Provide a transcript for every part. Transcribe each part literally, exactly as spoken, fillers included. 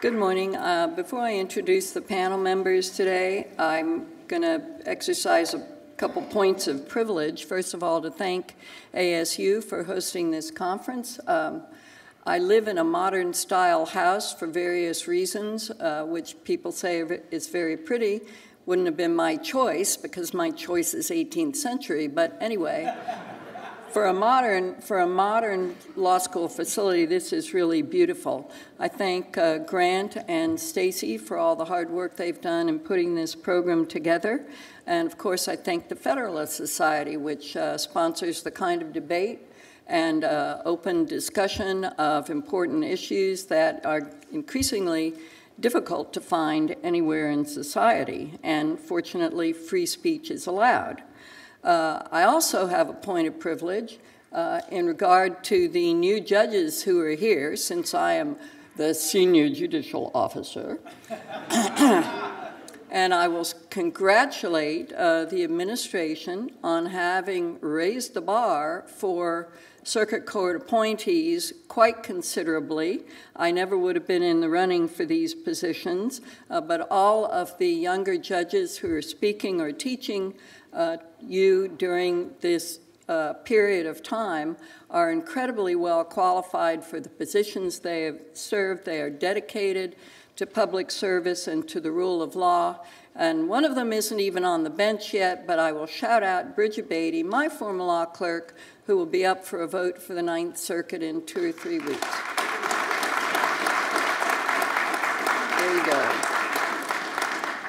Good morning. Uh, before I introduce the panel members today, I'm going to exercise a couple points of privilege. First of all, to thank A S U for hosting this conference. Um, I live in a modern style house for various reasons, uh, which people say is very pretty. Wouldn't have been my choice because my choice is eighteenth century, but anyway. For a modern, for a modern law school facility, this is really beautiful. I thank uh, Grant and Stacy for all the hard work they've done in putting this program together. And of course, I thank the Federalist Society, which uh, sponsors the kind of debate and uh, open discussion of important issues that are increasingly difficult to find anywhere in society. And fortunately, free speech is allowed. Uh, I also have a point of privilege uh, in regard to the new judges who are here, since I am the senior judicial officer. And I will congratulate uh, the administration on having raised the bar for circuit court appointees quite considerably. I never would have been in the running for these positions, uh, but all of the younger judges who are speaking or teaching uh, you during this uh, period of time are incredibly well qualified for the positions they have served. They are dedicated to public service and to the rule of law. And one of them isn't even on the bench yet, but I will shout out Bridget Beatty, my former law clerk, who will be up for a vote for the Ninth Circuit in two or three weeks. There you go.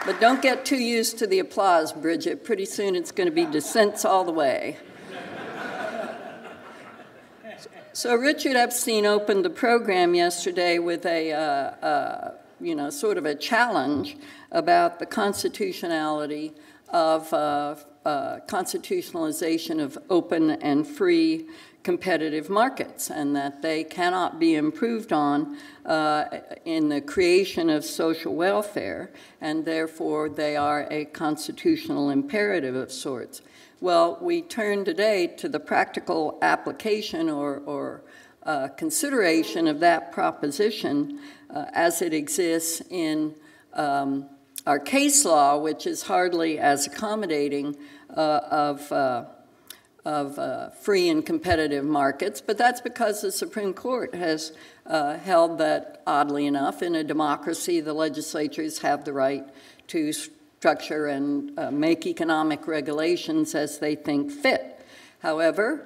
But don't get too used to the applause, Bridget. Pretty soon it's going to be dissents all the way. So Richard Epstein opened the program yesterday with a... Uh, uh, you know, sort of a challenge about the constitutionality of uh, uh, constitutionalization of open and free competitive markets, and that they cannot be improved on uh, in the creation of social welfare, and therefore they are a constitutional imperative of sorts. Well, we turn today to the practical application or, or uh, consideration of that proposition Uh, as it exists in um, our case law, which is hardly as accommodating uh, of, uh, of uh, free and competitive markets. But that's because the Supreme Court has uh, held that, oddly enough, in a democracy, the legislatures have the right to structure and uh, make economic regulations as they think fit. However,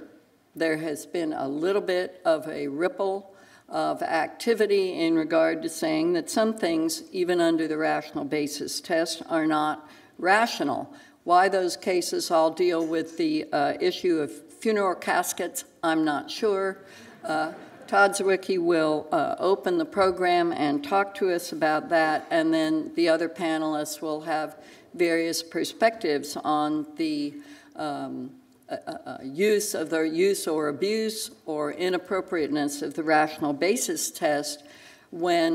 there has been a little bit of a ripple of activity in regard to saying that some things, even under the rational basis test, are not rational. Why those cases all deal with the uh, issue of funeral caskets, I'm not sure. Uh, Todd Zywicki will uh, open the program and talk to us about that, and then the other panelists will have various perspectives on the um, Uh, uh, use of their use or abuse or inappropriateness of the rational basis test when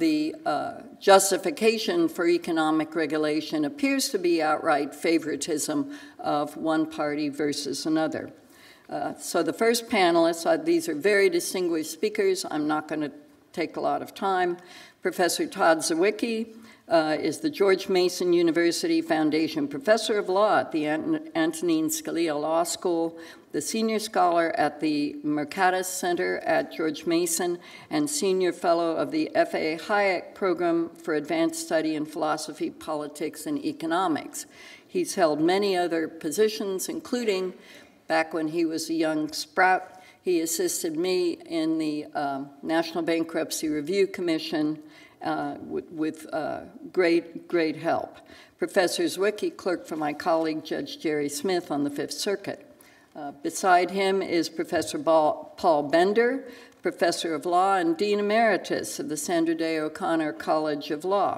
the uh, justification for economic regulation appears to be outright favoritism of one party versus another. Uh, so the first panelists, uh, these are very distinguished speakers. I'm not going to take a lot of time. Professor Todd Zywicki Uh, is the George Mason University Foundation Professor of Law at the Ant- Antonin Scalia Law School, the Senior Scholar at the Mercatus Center at George Mason, and Senior Fellow of the F A Hayek Program for Advanced Study in Philosophy, Politics, and Economics. He's held many other positions, including back when he was a young sprout, he assisted me in the uh, National Bankruptcy Review Commission Uh, with, with uh, great, great help. Professor Zywicki clerked for my colleague, Judge Jerry Smith, on the Fifth Circuit. Uh, beside him is Professor Paul Bender, Professor of Law and Dean Emeritus of the Sandra Day O'Connor College of Law.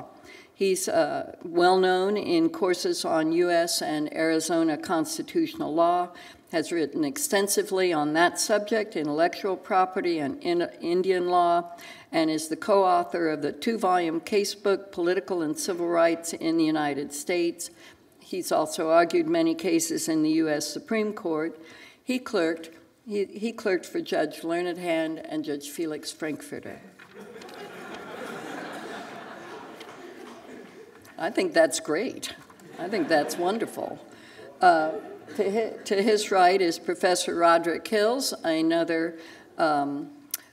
He's uh, well known in courses on U S and Arizona constitutional law, has written extensively on that subject, intellectual property and in Indian law, and is the co-author of the two-volume casebook, Political and Civil Rights in the United States. He's also argued many cases in the U S Supreme Court. He clerked, he, he clerked for Judge Learned Hand and Judge Felix Frankfurter. I think that's great. I think that's wonderful. Uh, to, his, to his right is Professor Roderick Hills, another um,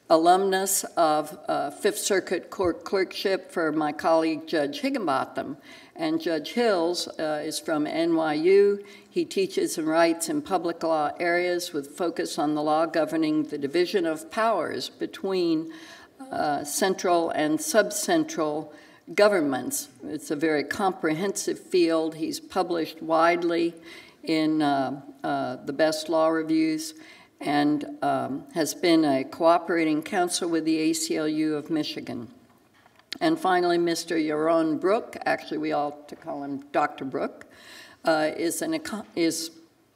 alumnus of uh, Fifth Circuit Court Clerkship for my colleague Judge Higginbotham. And Judge Hills uh, is from N Y U. He teaches and writes in public law areas with focus on the law governing the division of powers between uh, central and subcentral governments. It's a very comprehensive field. He's published widely in uh, uh, the best law reviews and um, has been a cooperating counsel with the A C L U of Michigan. And finally, Mister Yaron Brook, actually we ought to call him Doctor Brook, uh, is, an, is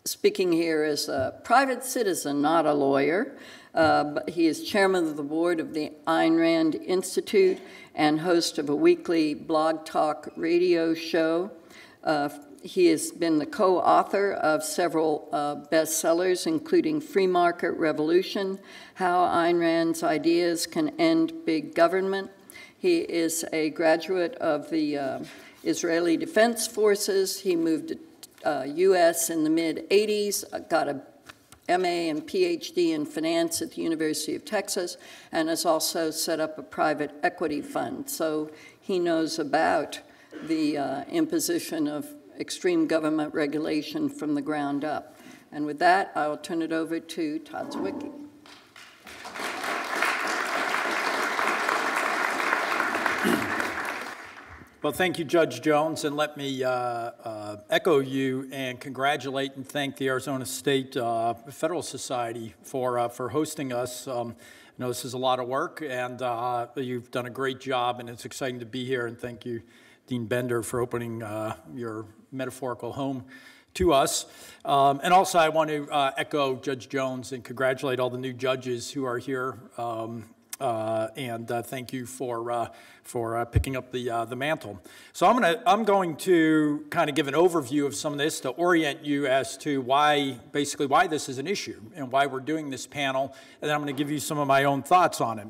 speaking here as a private citizen, not a lawyer. Uh, but he is chairman of the board of the Ayn Rand Institute and host of a weekly blog talk radio show. Uh, he has been the co-author of several uh, bestsellers, including Free Market Revolution, How Ayn Rand's Ideas Can End Big Government. He is a graduate of the uh, Israeli Defense Forces. He moved to uh, U S in the mid eighties, got a M A and P H D in finance at the University of Texas, and has also set up a private equity fund. So he knows about the uh, imposition of extreme government regulation from the ground up. And with that, I will turn it over to Todd Zywicki. Well, thank you, Judge Jones, and let me uh, uh, echo you and congratulate and thank the Arizona State uh, Federalist Society for uh, for hosting us. Um, I know this is a lot of work, and uh, you've done a great job, and it's exciting to be here. And thank you, Dean Bender, for opening uh, your metaphorical home to us. Um, and also, I want to uh, echo Judge Jones and congratulate all the new judges who are here. Um, Uh, and uh, thank you for uh, for uh, picking up the uh, the mantle. So I'm gonna I'm going to kind of give an overview of some of this to orient you as to why basically why this is an issue and why we're doing this panel, and then I'm going to give you some of my own thoughts on it.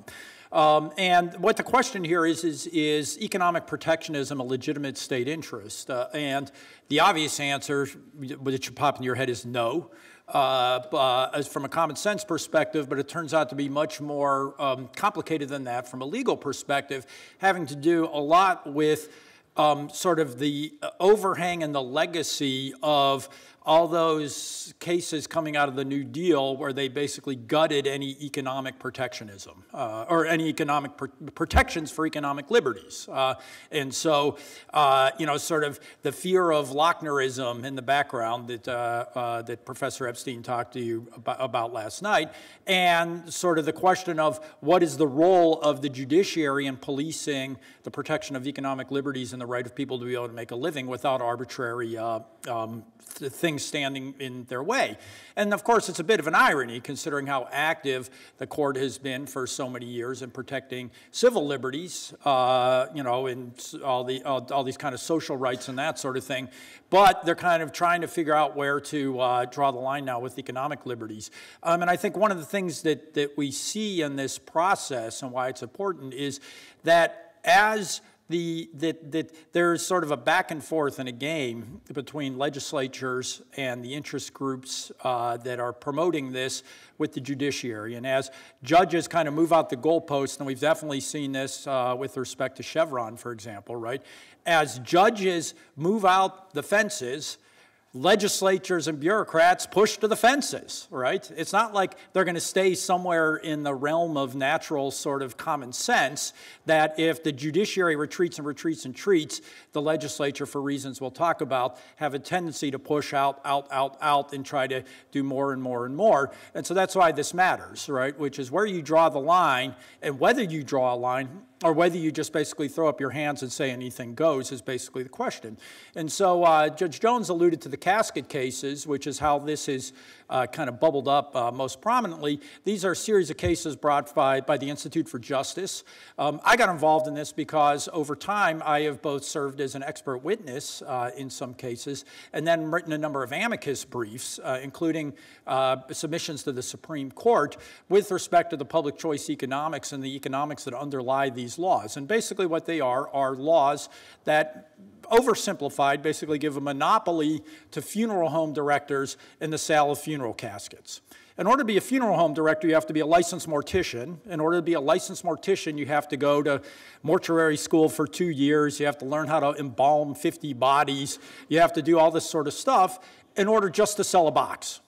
Um, and what the question here is, is, is economic protectionism a legitimate state interest? Uh, and the obvious answer, which should pop in your head, is no, uh, but, as from a common sense perspective, but it turns out to be much more um, complicated than that from a legal perspective, having to do a lot with um, sort of the overhang and the legacy of all those cases coming out of the New Deal where they basically gutted any economic protectionism uh, or any economic pr protections for economic liberties. Uh, and so, uh, you know, sort of the fear of Lochnerism in the background that, uh, uh, that Professor Epstein talked to you about, about last night, and sort of the question of what is the role of the judiciary in policing the protection of economic liberties and the right of people to be able to make a living without arbitrary uh, um, th things standing in their way. And of course, it's a bit of an irony considering how active the court has been for so many years in protecting civil liberties, uh, you know, and all the all, all these kind of social rights and that sort of thing. But they're kind of trying to figure out where to uh, draw the line now with economic liberties. Um, and I think one of the things that, that we see in this process and why it's important is that as The, that, that there's sort of a back and forth in a game between legislatures and the interest groups uh, that are promoting this with the judiciary. And as judges kind of move out the goalposts, and we've definitely seen this uh, with respect to Chevron, for example, right? As judges move out the fences, legislatures and bureaucrats push to the fences, right? It's not like they're going to stay somewhere in the realm of natural sort of common sense that if the judiciary retreats and retreats and retreats, the legislature, for reasons we'll talk about, have a tendency to push out, out, out, out, and try to do more and more and more. And so that's why this matters, right? Which is where you draw the line, and whether you draw a line or whether you just basically throw up your hands and say anything goes is basically the question. And so uh, Judge Jones alluded to the casket cases, which is how this is uh, kind of bubbled up uh, most prominently. These are a series of cases brought by, by the Institute for Justice. Um, I got involved in this because over time I have both served as an expert witness uh, in some cases and then written a number of amicus briefs, uh, including uh, submissions to the Supreme Court with respect to the public choice economics and the economics that underlie these laws. And basically what they are are laws that oversimplified, basically give a monopoly to funeral home directors in the sale of funeral caskets. In order to be a funeral home director, you have to be a licensed mortician. In order to be a licensed mortician, you have to go to mortuary school for two years. You have to learn how to embalm fifty bodies. You have to do all this sort of stuff in order just to sell a box,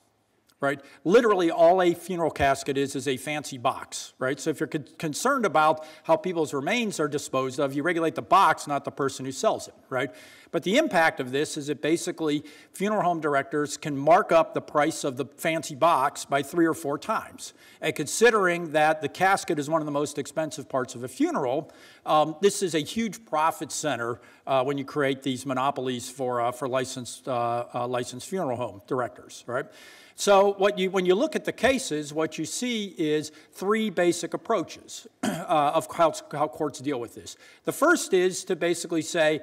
right? Literally, all a funeral casket is is a fancy box, right? So if you're con- concerned about how people's remains are disposed of, you regulate the box, not the person who sells it, right? But the impact of this is that basically funeral home directors can mark up the price of the fancy box by three or four times. And considering that the casket is one of the most expensive parts of a funeral, um, this is a huge profit center uh, when you create these monopolies for, uh, for licensed, uh, uh, licensed funeral home directors, right? So what you, when you look at the cases, what you see is three basic approaches uh, of how, how courts deal with this. The first is to basically say,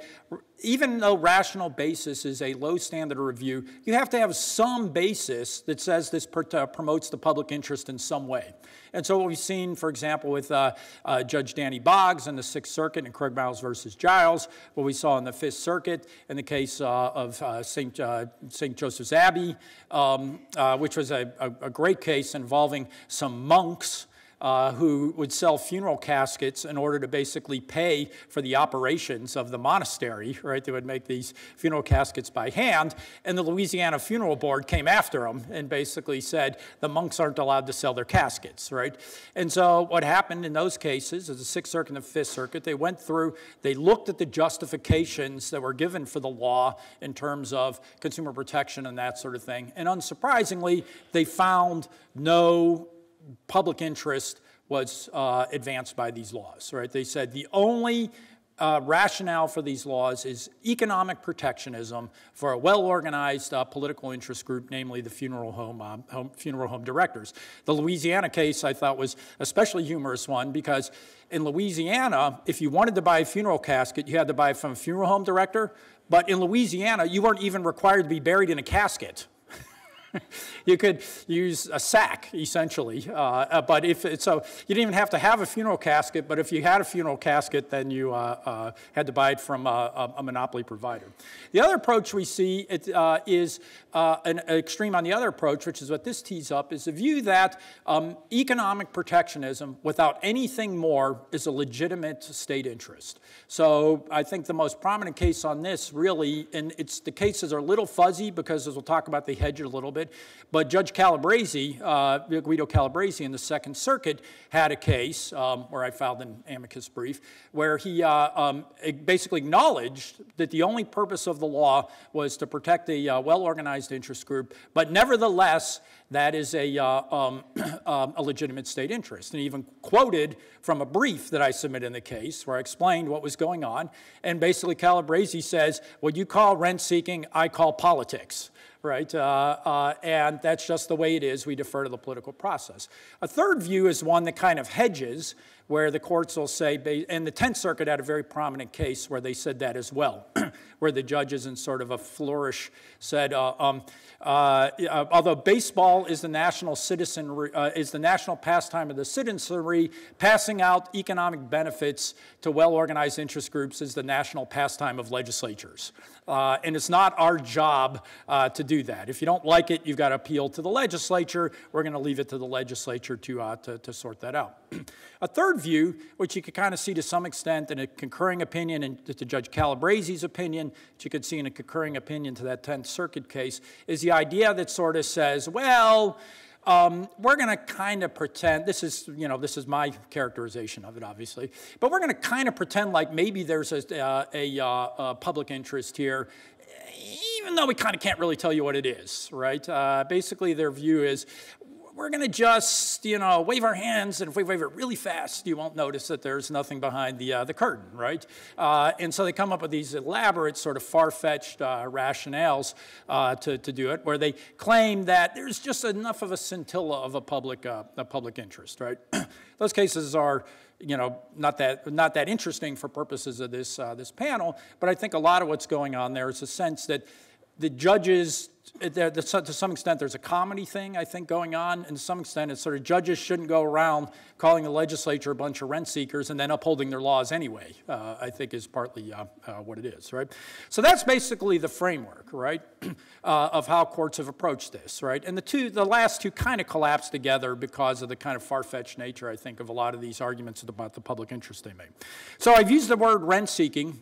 even though rational basis is a low standard of review, you have to have some basis that says this pr uh, promotes the public interest in some way. And so what we've seen, for example, with uh, uh, Judge Danny Boggs in the Sixth Circuit and Craig Miles versus Giles, what we saw in the Fifth Circuit in the case uh, of uh, Saint Uh, Saint Joseph's Abbey, um, uh, which was a, a, a great case involving some monks Uh, who would sell funeral caskets in order to basically pay for the operations of the monastery, right? They would make these funeral caskets by hand, and the Louisiana Funeral Board came after them and basically said the monks aren't allowed to sell their caskets, right? And so what happened in those cases is the Sixth Circuit and the Fifth Circuit, they went through, they looked at the justifications that were given for the law in terms of consumer protection and that sort of thing, and unsurprisingly, they found no public interest was uh, advanced by these laws, right? They said the only uh, rationale for these laws is economic protectionism for a well-organized uh, political interest group, namely the funeral home, uh, home funeral home directors. The Louisiana case I thought was especially humorous one because in Louisiana, if you wanted to buy a funeral casket, you had to buy it from a funeral home director, but in Louisiana, you weren't even required to be buried in a casket. You could use a sack, essentially, uh, but if it, so, you didn't even have to have a funeral casket. But if you had a funeral casket, then you uh, uh, had to buy it from a, a monopoly provider. The other approach we see it, uh, is uh, an extreme on the other approach, which is what this tees up, is the view that um, economic protectionism, without anything more, is a legitimate state interest. So I think the most prominent case on this, really, and it's the cases are a little fuzzy because, as we'll talk about, they hedge it a little bit. But Judge Calabresi, uh, Guido Calabresi in the Second Circuit had a case um, where I filed an amicus brief where he uh, um, basically acknowledged that the only purpose of the law was to protect the uh, well-organized interest group, but nevertheless, that is a, uh, um, a legitimate state interest. And he even quoted from a brief that I submitted in the case where I explained what was going on. And basically Calabresi says, what you call rent-seeking, I call politics. Right? Uh, uh, and that's just the way it is. We defer to the political process. A third view is one that kind of hedges, where the courts will say, and the Tenth Circuit had a very prominent case where they said that as well, where the judges in sort of a flourish said, uh, um, uh, uh, although baseball is the national citizenry, uh, is the national pastime of the citizenry, passing out economic benefits to well-organized interest groups is the national pastime of legislatures. Uh, and it's not our job uh, to do that. If you don't like it, you've got to appeal to the legislature. We're going to leave it to the legislature to, uh, to, to sort that out. A third view, which you could kind of see to some extent in a concurring opinion and to Judge Calabresi's opinion, which you could see in a concurring opinion to that Tenth Circuit case, is the idea that sort of says, well, Um, we're going to kind of pretend, this is, you know, this is my characterization of it, obviously, but we're going to kind of pretend like maybe there's a, uh, a, uh, a public interest here, even though we kind of can't really tell you what it is, right? Uh, basically, their view is, we're going to just, you know, wave our hands, and if we wave it really fast, you won't notice that there's nothing behind the, uh, the curtain, right? Uh, and so they come up with these elaborate sort of far-fetched uh, rationales uh, to, to do it, where they claim that there's just enough of a scintilla of a public, uh, a public interest, right? Those cases are, you know, not that, not that interesting for purposes of this, uh, this panel, but I think a lot of what's going on there is a sense that the judges there, to some extent, there's a comedy thing, I think, going on. And to some extent, it's sort of judges shouldn't go around calling the legislature a bunch of rent seekers and then upholding their laws anyway, uh, I think is partly uh, uh, what it is, right? So that's basically the framework, right, uh, of how courts have approached this, right? And the two, the last two kind of collapse together because of the kind of far-fetched nature, I think, of a lot of these arguments about the public interest they make. So I've used the word rent-seeking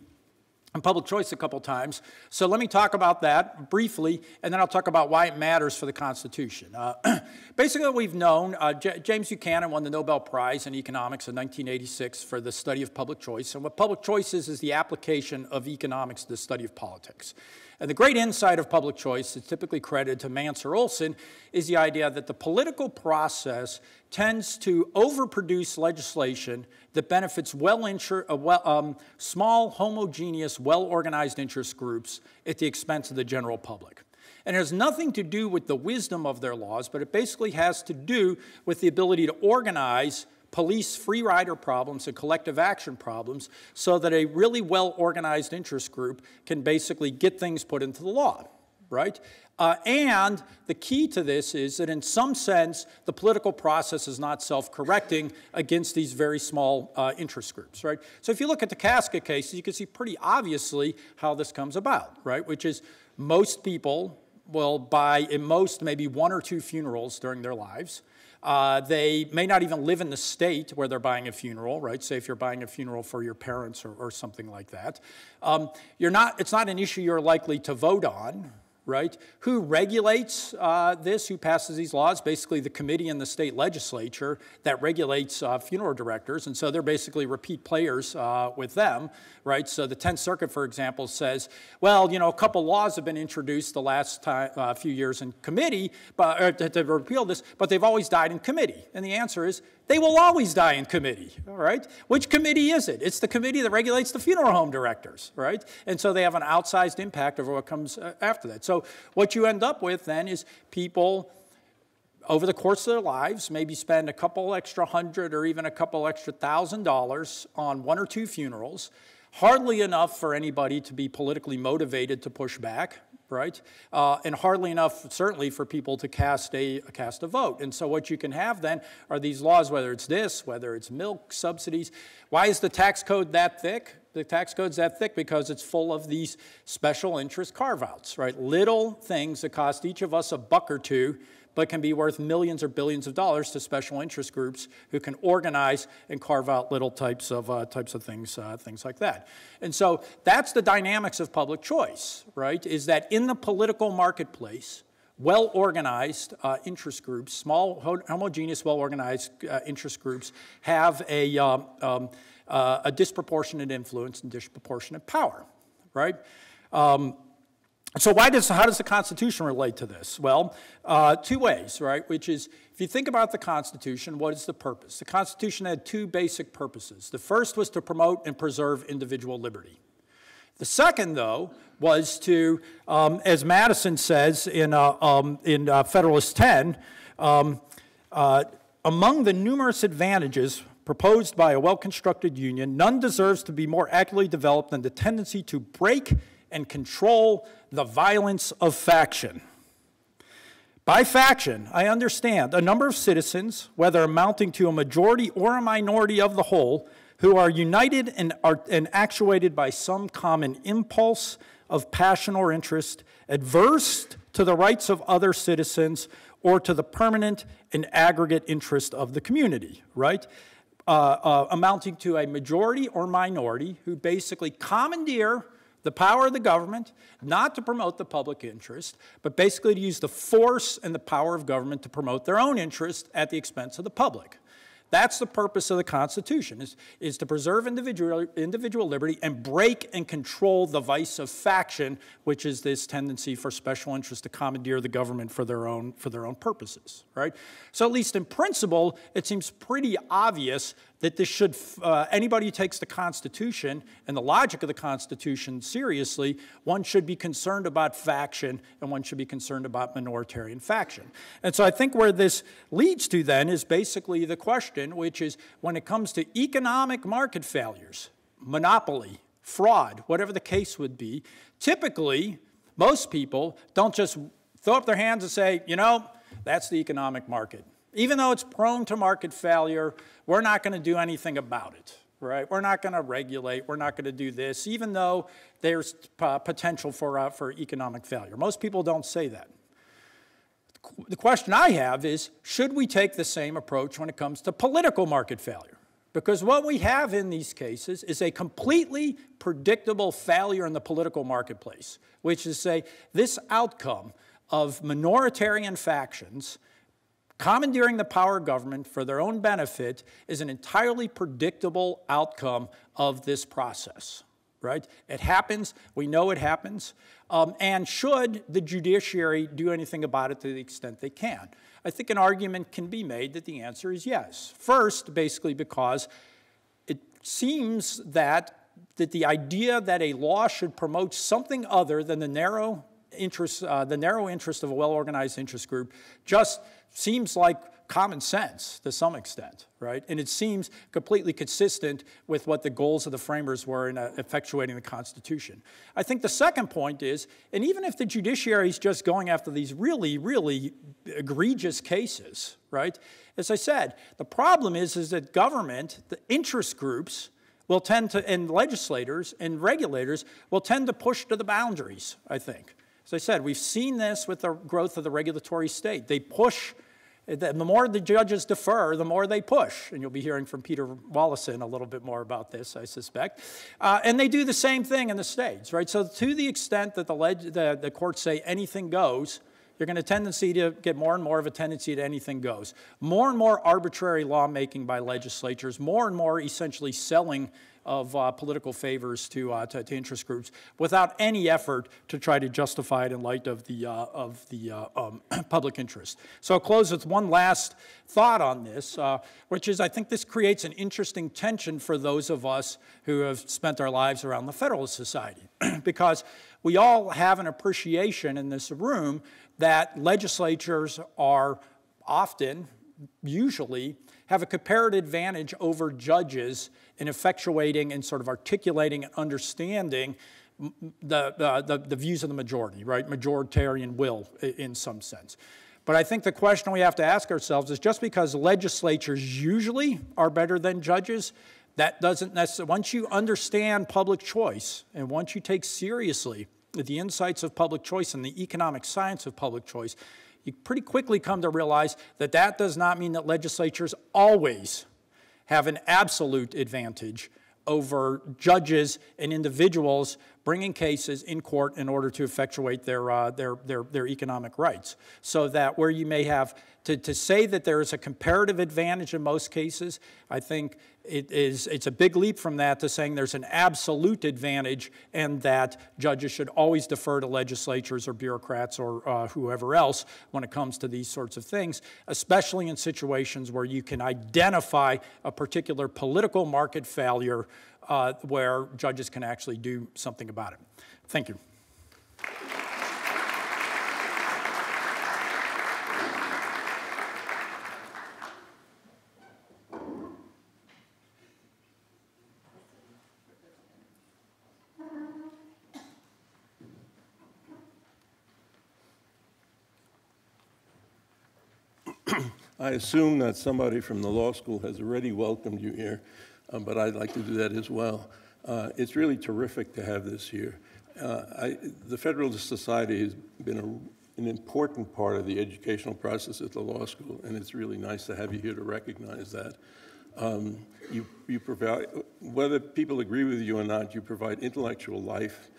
and public choice a couple times. So let me talk about that briefly, and then I'll talk about why it matters for the Constitution. Uh, basically, we've known, uh, J James Buchanan won the Nobel Prize in economics in nineteen eighty-six for the study of public choice. And what public choice is, is the application of economics to the study of politics. And the great insight of public choice, it's typically credited to Mansur Olson, is the idea that the political process tends to overproduce legislation that benefits well inter uh, well, um, small, homogeneous, well-organized interest groups at the expense of the general public. And it has nothing to do with the wisdom of their laws, but it basically has to do with the ability to organize police free rider problems and collective action problems so that a really well-organized interest group can basically get things put into the law, right? Uh, and the key to this is that in some sense, the political process is not self-correcting against these very small uh, interest groups, right? So if you look at the Casca cases, you can see pretty obviously how this comes about, right? Which is most people will buy, in most, maybe one or two funerals during their lives. Uh, they may not even live in the state where they're buying a funeral, right? Say if you're buying a funeral for your parents or, or something like that. Um, you're not, it's not an issue you're likely to vote on, right? Who regulates uh, this? Who passes these laws? Basically the committee in the state legislature that regulates uh, funeral directors, and so they're basically repeat players uh, with them, right? So the Tenth Circuit, for example, says, well, you know, a couple laws have been introduced the last time, uh, few years in committee, but or to, to repeal this, but they've always died in committee. And the answer is, they will always die in committee, all right? Which committee is it? It's the committee that regulates the funeral home directors, right? And so they have an outsized impact over what comes after that. So what you end up with then is people, over the course of their lives, maybe spend a couple extra hundred or even a couple extra thousand dollars on one or two funerals, hardly enough for anybody to be politically motivated to push back, right? Uh, and hardly enough, certainly, for people to cast a, cast a vote. And so what you can have then are these laws, whether it's this, whether it's milk subsidies. Why is the tax code that thick? The tax code's that thick because it's full of these special interest carve-outs, right? Little things that cost each of us a buck or two, but can be worth millions or billions of dollars to special interest groups who can organize and carve out little types of uh, types of things, uh, things like that. And so that's the dynamics of public choice, right? Is that in the political marketplace, well-organized uh, interest groups, small, homogeneous, well-organized uh, interest groups have a um, um, uh, a disproportionate influence and disproportionate power, right? Um, So why does, how does the Constitution relate to this? Well, uh, two ways, right? Which is, if you think about the Constitution, what is the purpose? The Constitution had two basic purposes. The first was to promote and preserve individual liberty. The second, though, was to, um, as Madison says in, uh, um, in uh, Federalist ten, um, uh, among the numerous advantages proposed by a well-constructed union, none deserves to be more accurately developed than the tendency to break and control the violence of faction. By faction, I understand a number of citizens, whether amounting to a majority or a minority of the whole, who are united and are and actuated by some common impulse of passion or interest, adverse to the rights of other citizens or to the permanent and aggregate interest of the community, right? Uh, uh, amounting to a majority or minority who basically commandeer the power of the government, not to promote the public interest, but basically to use the force and the power of government to promote their own interest at the expense of the public. That's the purpose of the Constitution, is, is to preserve individual, individual liberty and break and control the vice of faction, which is this tendency for special interests to commandeer the government for their own, for their own purposes, right? So at least in principle, it seems pretty obvious that this should, uh, anybody who takes the Constitution and the logic of the Constitution seriously, one should be concerned about faction and one should be concerned about minoritarian faction. And so I think where this leads to then is basically the question, which is when it comes to economic market failures, monopoly, fraud, whatever the case would be, typically most people don't just throw up their hands and say, you know, that's the economic market. Even though it's prone to market failure, we're not going to do anything about it, right? We're not going to regulate. We're not going to do this, even though there's uh, potential for, uh, for economic failure. Most people don't say that. The question I have is, should we take the same approach when it comes to political market failure? Because what we have in these cases is a completely predictable failure in the political marketplace, which is, say, this outcome of minoritarian factions commandeering the power of government for their own benefit is an entirely predictable outcome of this process, right? It happens. We know it happens. Um, and should the judiciary do anything about it to the extent they can? I think an argument can be made that the answer is yes. First, basically because it seems that, that the idea that a law should promote something other than the narrow interest, uh, the narrow interest of a well-organized interest group just seems like common sense to some extent, right? And it seems completely consistent with what the goals of the framers were in uh, effectuating the Constitution. I think the second point is, and even if the judiciary is just going after these really, really egregious cases, right? As I said, the problem is, is that government, the interest groups, will tend to, and legislators and regulators will tend to push to the boundaries, I think. As I said, we've seen this with the growth of the regulatory state. They push. The more the judges defer, the more they push. And you'll be hearing from Peter Wallison a little bit more about this, I suspect. Uh, and they do the same thing in the states, right? So to the extent that the, leg the, the courts say anything goes, you're going to tendency to get more and more of a tendency to anything goes. More and more arbitrary lawmaking by legislatures, more and more essentially selling of uh, political favors to, uh, to, to interest groups without any effort to try to justify it in light of the, uh, of the uh, um, public interest. So I'll close with one last thought on this, uh, which is I think this creates an interesting tension for those of us who have spent our lives around the Federalist Society, because we all have an appreciation in this room that legislatures are often, usually, have a comparative advantage over judges in effectuating and sort of articulating and understanding the, uh, the, the views of the majority, right? Majoritarian will in some sense. But I think the question we have to ask ourselves is just because legislatures usually are better than judges, that doesn't necessarily, once you understand public choice and once you take seriously the insights of public choice and the economic science of public choice, you pretty quickly come to realize that that does not mean that legislatures always have an absolute advantage over judges and individuals bringing cases in court in order to effectuate their, uh, their, their, their economic rights. So that where you may have, to, to say that there is a comparative advantage in most cases, I think it is, it's a big leap from that to saying there's an absolute advantage and that judges should always defer to legislatures or bureaucrats or uh, whoever else when it comes to these sorts of things, especially in situations where you can identify a particular political market failure Uh, where judges can actually do something about it. Thank you. I assume that somebody from the law school has already welcomed you here. Um, but I'd like to do that as well. Uh, it's really terrific to have this here. Uh, I, the Federalist Society has been a, an important part of the educational process at the law school, and it's really nice to have you here to recognize that. Um, you, you provide, whether people agree with you or not, you provide intellectual life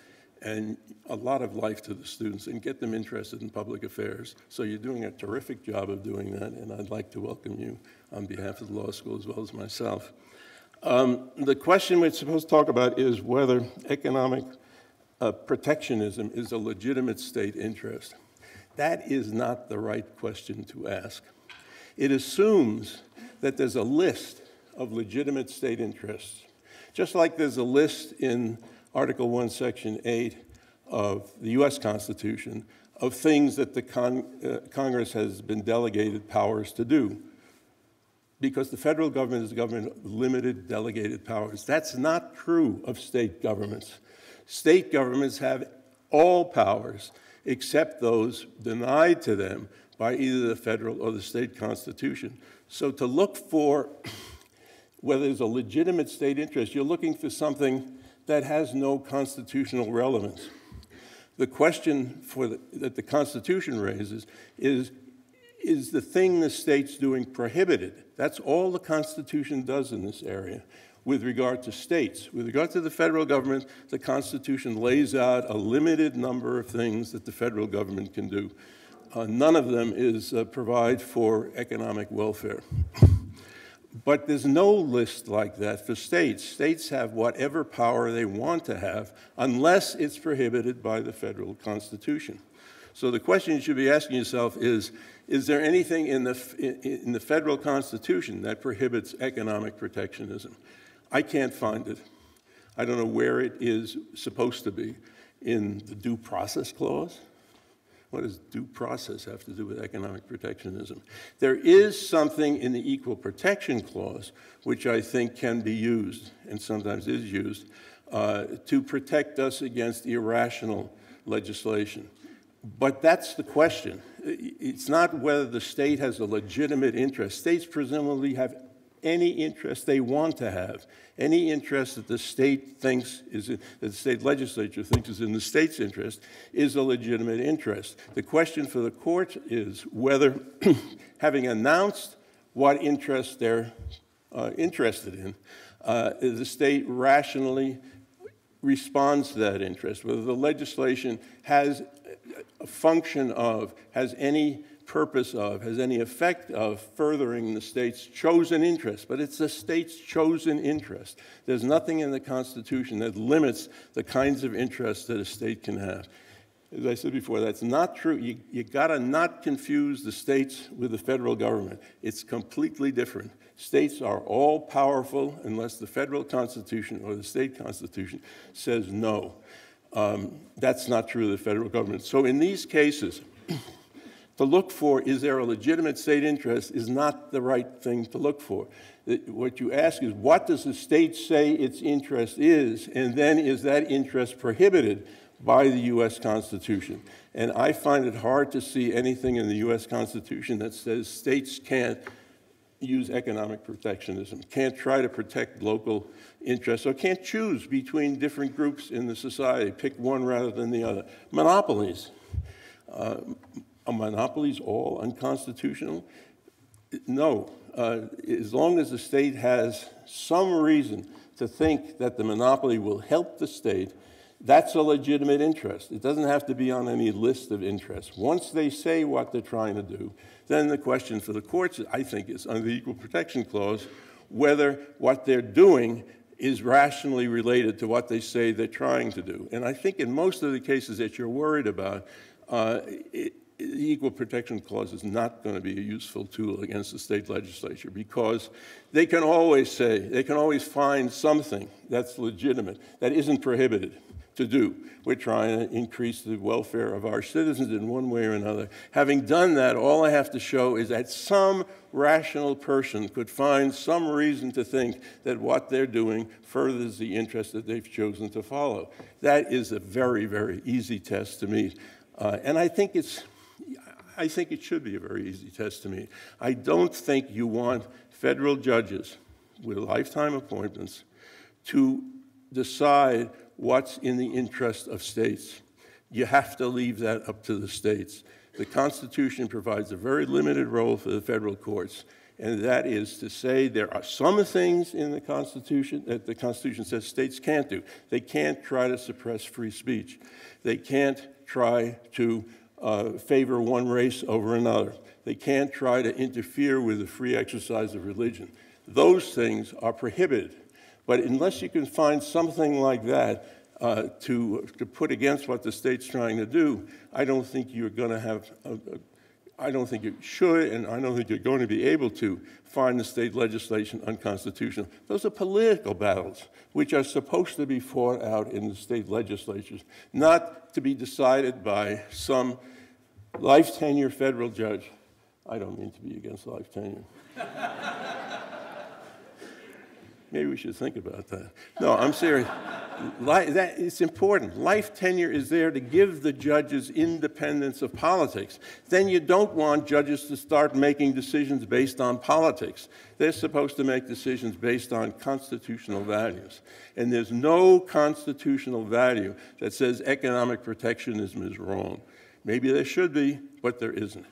and a lot of life to the students and get them interested in public affairs. So you're doing a terrific job of doing that, and I'd like to welcome you on behalf of the law school as well as myself. Um, the question we're supposed to talk about is whether economic uh, protectionism is a legitimate state interest. That is not the right question to ask. It assumes that there's a list of legitimate state interests, just like there's a list in Article one, Section eight of the U S Constitution of things that the con uh, Congress has been delegated powers to do. Because the federal government is a government of limited delegated powers. That's not true of state governments. State governments have all powers, except those denied to them by either the federal or the state constitution. So to look for whether there's a legitimate state interest, you're looking for something that has no constitutional relevance. The question for the, that the Constitution raises is, is the thing the state's doing prohibited? That's all the Constitution does in this area with regard to states. With regard to the federal government, the Constitution lays out a limited number of things that the federal government can do. Uh, none of them is uh, provide for economic welfare. But there's no list like that for states. States have whatever power they want to have unless it's prohibited by the federal Constitution. So the question you should be asking yourself is, is there anything in the, in the federal Constitution that prohibits economic protectionism? I can't find it. I don't know where it is supposed to be. In the Due Process Clause? What does due process have to do with economic protectionism? There is something in the Equal Protection Clause, which I think can be used, and sometimes is used, uh, to protect us against irrational legislation. But that's the question. It's not whether the state has a legitimate interest. States presumably have any interest they want to have, any interest that the state thinks is, that the state legislature thinks is in the state's interest, is a legitimate interest. The question for the court is whether, having announced what interest they're uh, interested in, uh, the state rationally responds to that interest, whether the legislation has a function of, has any purpose of, has any effect of furthering the state's chosen interest. But it's the state's chosen interest. There's nothing in the Constitution that limits the kinds of interests that a state can have. As I said before, that's not true. You, you gotta not confuse the states with the federal government. It's completely different. States are all powerful unless the federal Constitution or the state Constitution says no. Um, that's not true of the federal government. So in these cases, to look for, is there a legitimate state interest, is not the right thing to look for. It, what you ask is, what does the state say its interest is, and then is that interest prohibited by the U S Constitution? And I find it hard to see anything in the U S Constitution that says states can't use economic protectionism, can't try to protect local interests, or can't choose between different groups in the society, pick one rather than the other. Monopolies. Uh, Are monopolies all unconstitutional? No. Uh, as long as the state has some reason to think that the monopoly will help the state, that's a legitimate interest. It doesn't have to be on any list of interests. Once they say what they're trying to do, then the question for the courts, I think, is under the Equal Protection Clause, whether what they're doing is rationally related to what they say they're trying to do. And I think in most of the cases that you're worried about, uh, it, the Equal Protection Clause is not going to be a useful tool against the state legislature, because they can always say, they can always find something that's legitimate, that isn't prohibited to do. We're trying to increase the welfare of our citizens in one way or another. Having done that, all I have to show is that some rational person could find some reason to think that what they're doing furthers the interest that they've chosen to follow. That is a very, very easy test to meet. Uh, and I think it's I think it should be a very easy test to meet. I don't think you want federal judges with lifetime appointments to decide what's in the interest of states. You have to leave that up to the states. The Constitution provides a very limited role for the federal courts, and that is to say there are some things in the Constitution that the Constitution says states can't do. They can't try to suppress free speech. They can't try to Uh, favor one race over another. They can't try to interfere with the free exercise of religion. Those things are prohibited. But unless you can find something like that uh, to, to put against what the state's trying to do, I don't think you're going to have, a, a, I don't think you should, and I don't think you're going to be able to find the state legislation unconstitutional. Those are political battles, which are supposed to be fought out in the state legislatures, not to be decided by some life tenure federal judge. I don't mean to be against life tenure. Maybe we should think about that. No, I'm serious. That, it's important. Life tenure is there to give the judges independence of politics. Then you don't want judges to start making decisions based on politics. They're supposed to make decisions based on constitutional values. And there's no constitutional value that says economic protectionism is wrong. Maybe there should be, but there isn't.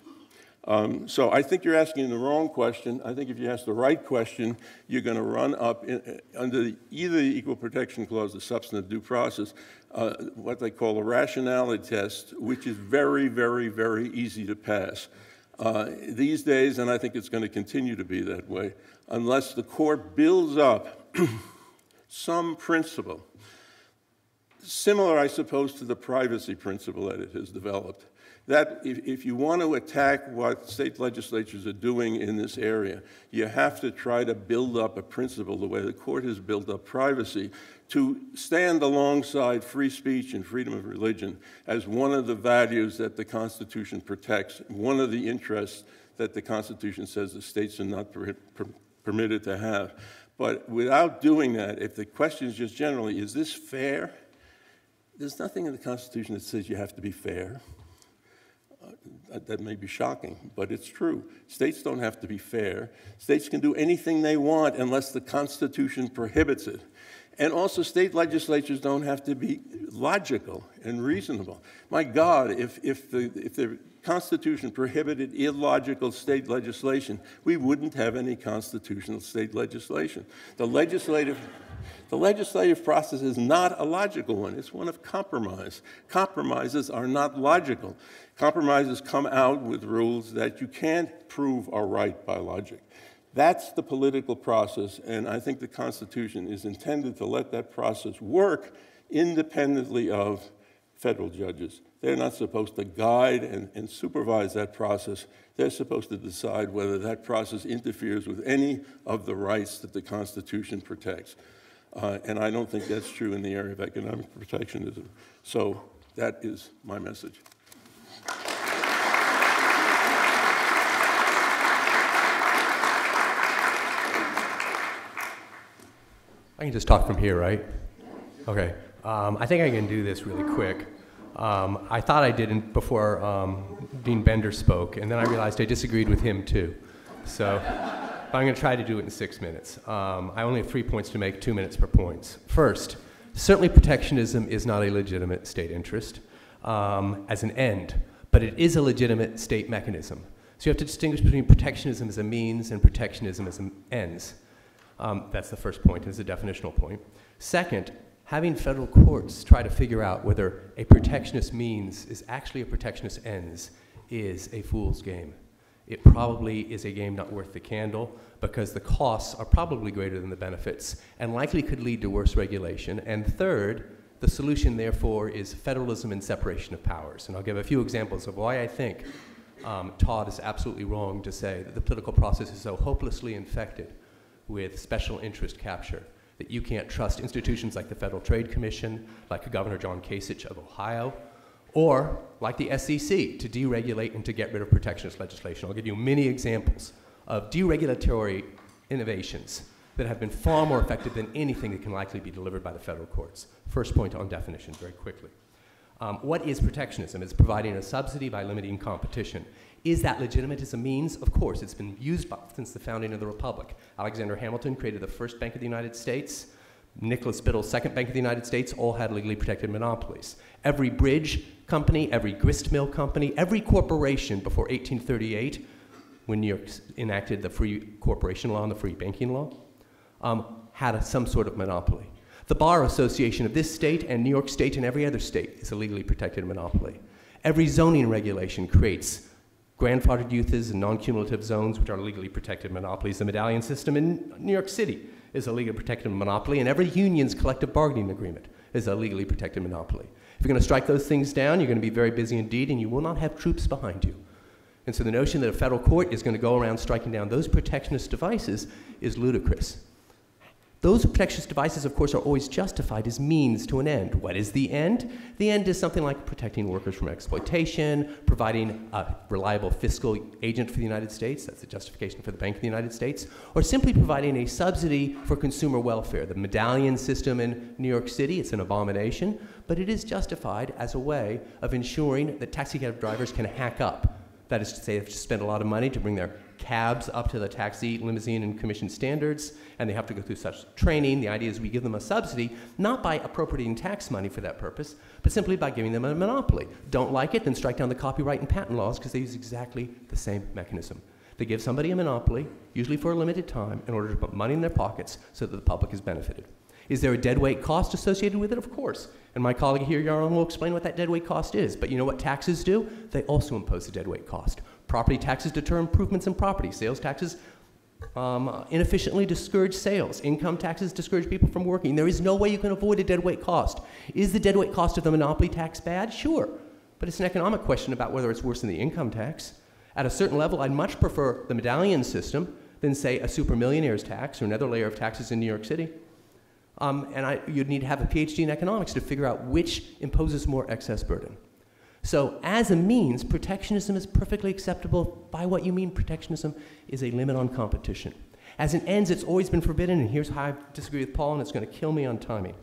Um, so I think you're asking the wrong question. I think if you ask the right question, you're going to run up in, uh, under the, either the Equal Protection Clause, the substantive due process, uh, what they call a rationality test, which is very, very, very easy to pass uh, these days, and I think it's going to continue to be that way, unless the court builds up some principle, similar, I suppose, to the privacy principle that it has developed. That if, if you want to attack what state legislatures are doing in this area, you have to try to build up a principle the way the court has built up privacy to stand alongside free speech and freedom of religion as one of the values that the Constitution protects, one of the interests that the Constitution says the states are not per per permitted to have. But without doing that, if the question is just generally, is this fair? There's nothing in the Constitution that says you have to be fair. That may be shocking, but it's true. States don't have to be fair. States can do anything they want unless the Constitution prohibits it. And also, state legislatures don't have to be logical and reasonable. My God, if, if, the, if the Constitution prohibited illogical state legislation, we wouldn't have any constitutional state legislation. The legislative... The legislative process is not a logical one. It's one of compromise. Compromises are not logical. Compromises come out with rules that you can't prove are right by logic. That's the political process, and I think the Constitution is intended to let that process work independently of federal judges. They're not supposed to guide and, and supervise that process. They're supposed to decide whether that process interferes with any of the rights that the Constitution protects. Uh, and I don't think that's true in the area of economic protectionism. So that is my message. I can just talk from here, right? Okay. Um, I think I can do this really quick. Um, I thought I didn't before um, Dean Bender spoke, and then I realized I disagreed with him too. So. I'm going to try to do it in six minutes. Um, I only have three points to make, two minutes per point. First, certainly protectionism is not a legitimate state interest um, as an end, but it is a legitimate state mechanism. So you have to distinguish between protectionism as a means and protectionism as an ends. Um, that's the first point, it's a definitional point. Second, having federal courts try to figure out whether a protectionist means is actually a protectionist ends is a fool's game. It probably is a game not worth the candle because the costs are probably greater than the benefits and likely could lead to worse regulation. And third, the solution, therefore, is federalism and separation of powers. And I'll give a few examples of why I think um, Todd is absolutely wrong to say that the political process is so hopelessly infected with special interest capture that you can't trust institutions like the Federal Trade Commission, like Governor John Kasich of Ohio, or like the S E C, to deregulate and to get rid of protectionist legislation. I'll give you many examples of deregulatory innovations that have been far more effective than anything that can likely be delivered by the federal courts. First point on definition, very quickly. Um, what is protectionism? It's providing a subsidy by limiting competition. Is that legitimate as a means? Of course, it's been used by, since the founding of the Republic. Alexander Hamilton created the first Bank of the United States. Nicholas Biddle's second Bank of the United States all had legally protected monopolies. Every bridge company, every grist mill company, every corporation before eighteen thirty-eight, when New York enacted the free corporation law and the free banking law, um, had a, some sort of monopoly. The Bar Association of this state and New York State and every other state is a legally protected monopoly. Every zoning regulation creates grandfathered uses and non-cumulative zones, which are legally protected monopolies. The medallion system in New York City is a legally protected monopoly, and every union's collective bargaining agreement is a legally protected monopoly. If you're going to strike those things down, you're going to be very busy indeed, and you will not have troops behind you. And so the notion that a federal court is going to go around striking down those protectionist devices is ludicrous. Those protectionist devices, of course, are always justified as means to an end. What is the end? The end is something like protecting workers from exploitation, providing a reliable fiscal agent for the United States, that's the justification for the Bank of the United States, or simply providing a subsidy for consumer welfare. The medallion system in New York City, it's an abomination, but it is justified as a way of ensuring that taxicab drivers can hack up. That is to say, they have to spend a lot of money to bring their cabs up to the taxi, limousine, and commission standards, and they have to go through such training. The idea is we give them a subsidy, not by appropriating tax money for that purpose, but simply by giving them a monopoly. Don't like it, then strike down the copyright and patent laws because they use exactly the same mechanism. They give somebody a monopoly, usually for a limited time, in order to put money in their pockets so that the public is benefited. Is there a deadweight cost associated with it? Of course. And my colleague here, Yaron, will explain what that deadweight cost is. But you know what taxes do? They also impose a deadweight cost. Property taxes deter improvements in property. Sales taxes um, inefficiently discourage sales. Income taxes discourage people from working. There is no way you can avoid a deadweight cost. Is the deadweight cost of the monopoly tax bad? Sure. But it's an economic question about whether it's worse than the income tax. At a certain level, I'd much prefer the medallion system than, say, a super millionaire's tax or another layer of taxes in New York City. Um, and I, you'd need to have a P H D in economics to figure out which imposes more excess burden. So as a means, protectionism is perfectly acceptable. By what you mean, protectionism is a limit on competition. As an ends, it's always been forbidden, and here's how I disagree with Paul, and it's going to kill me on timing.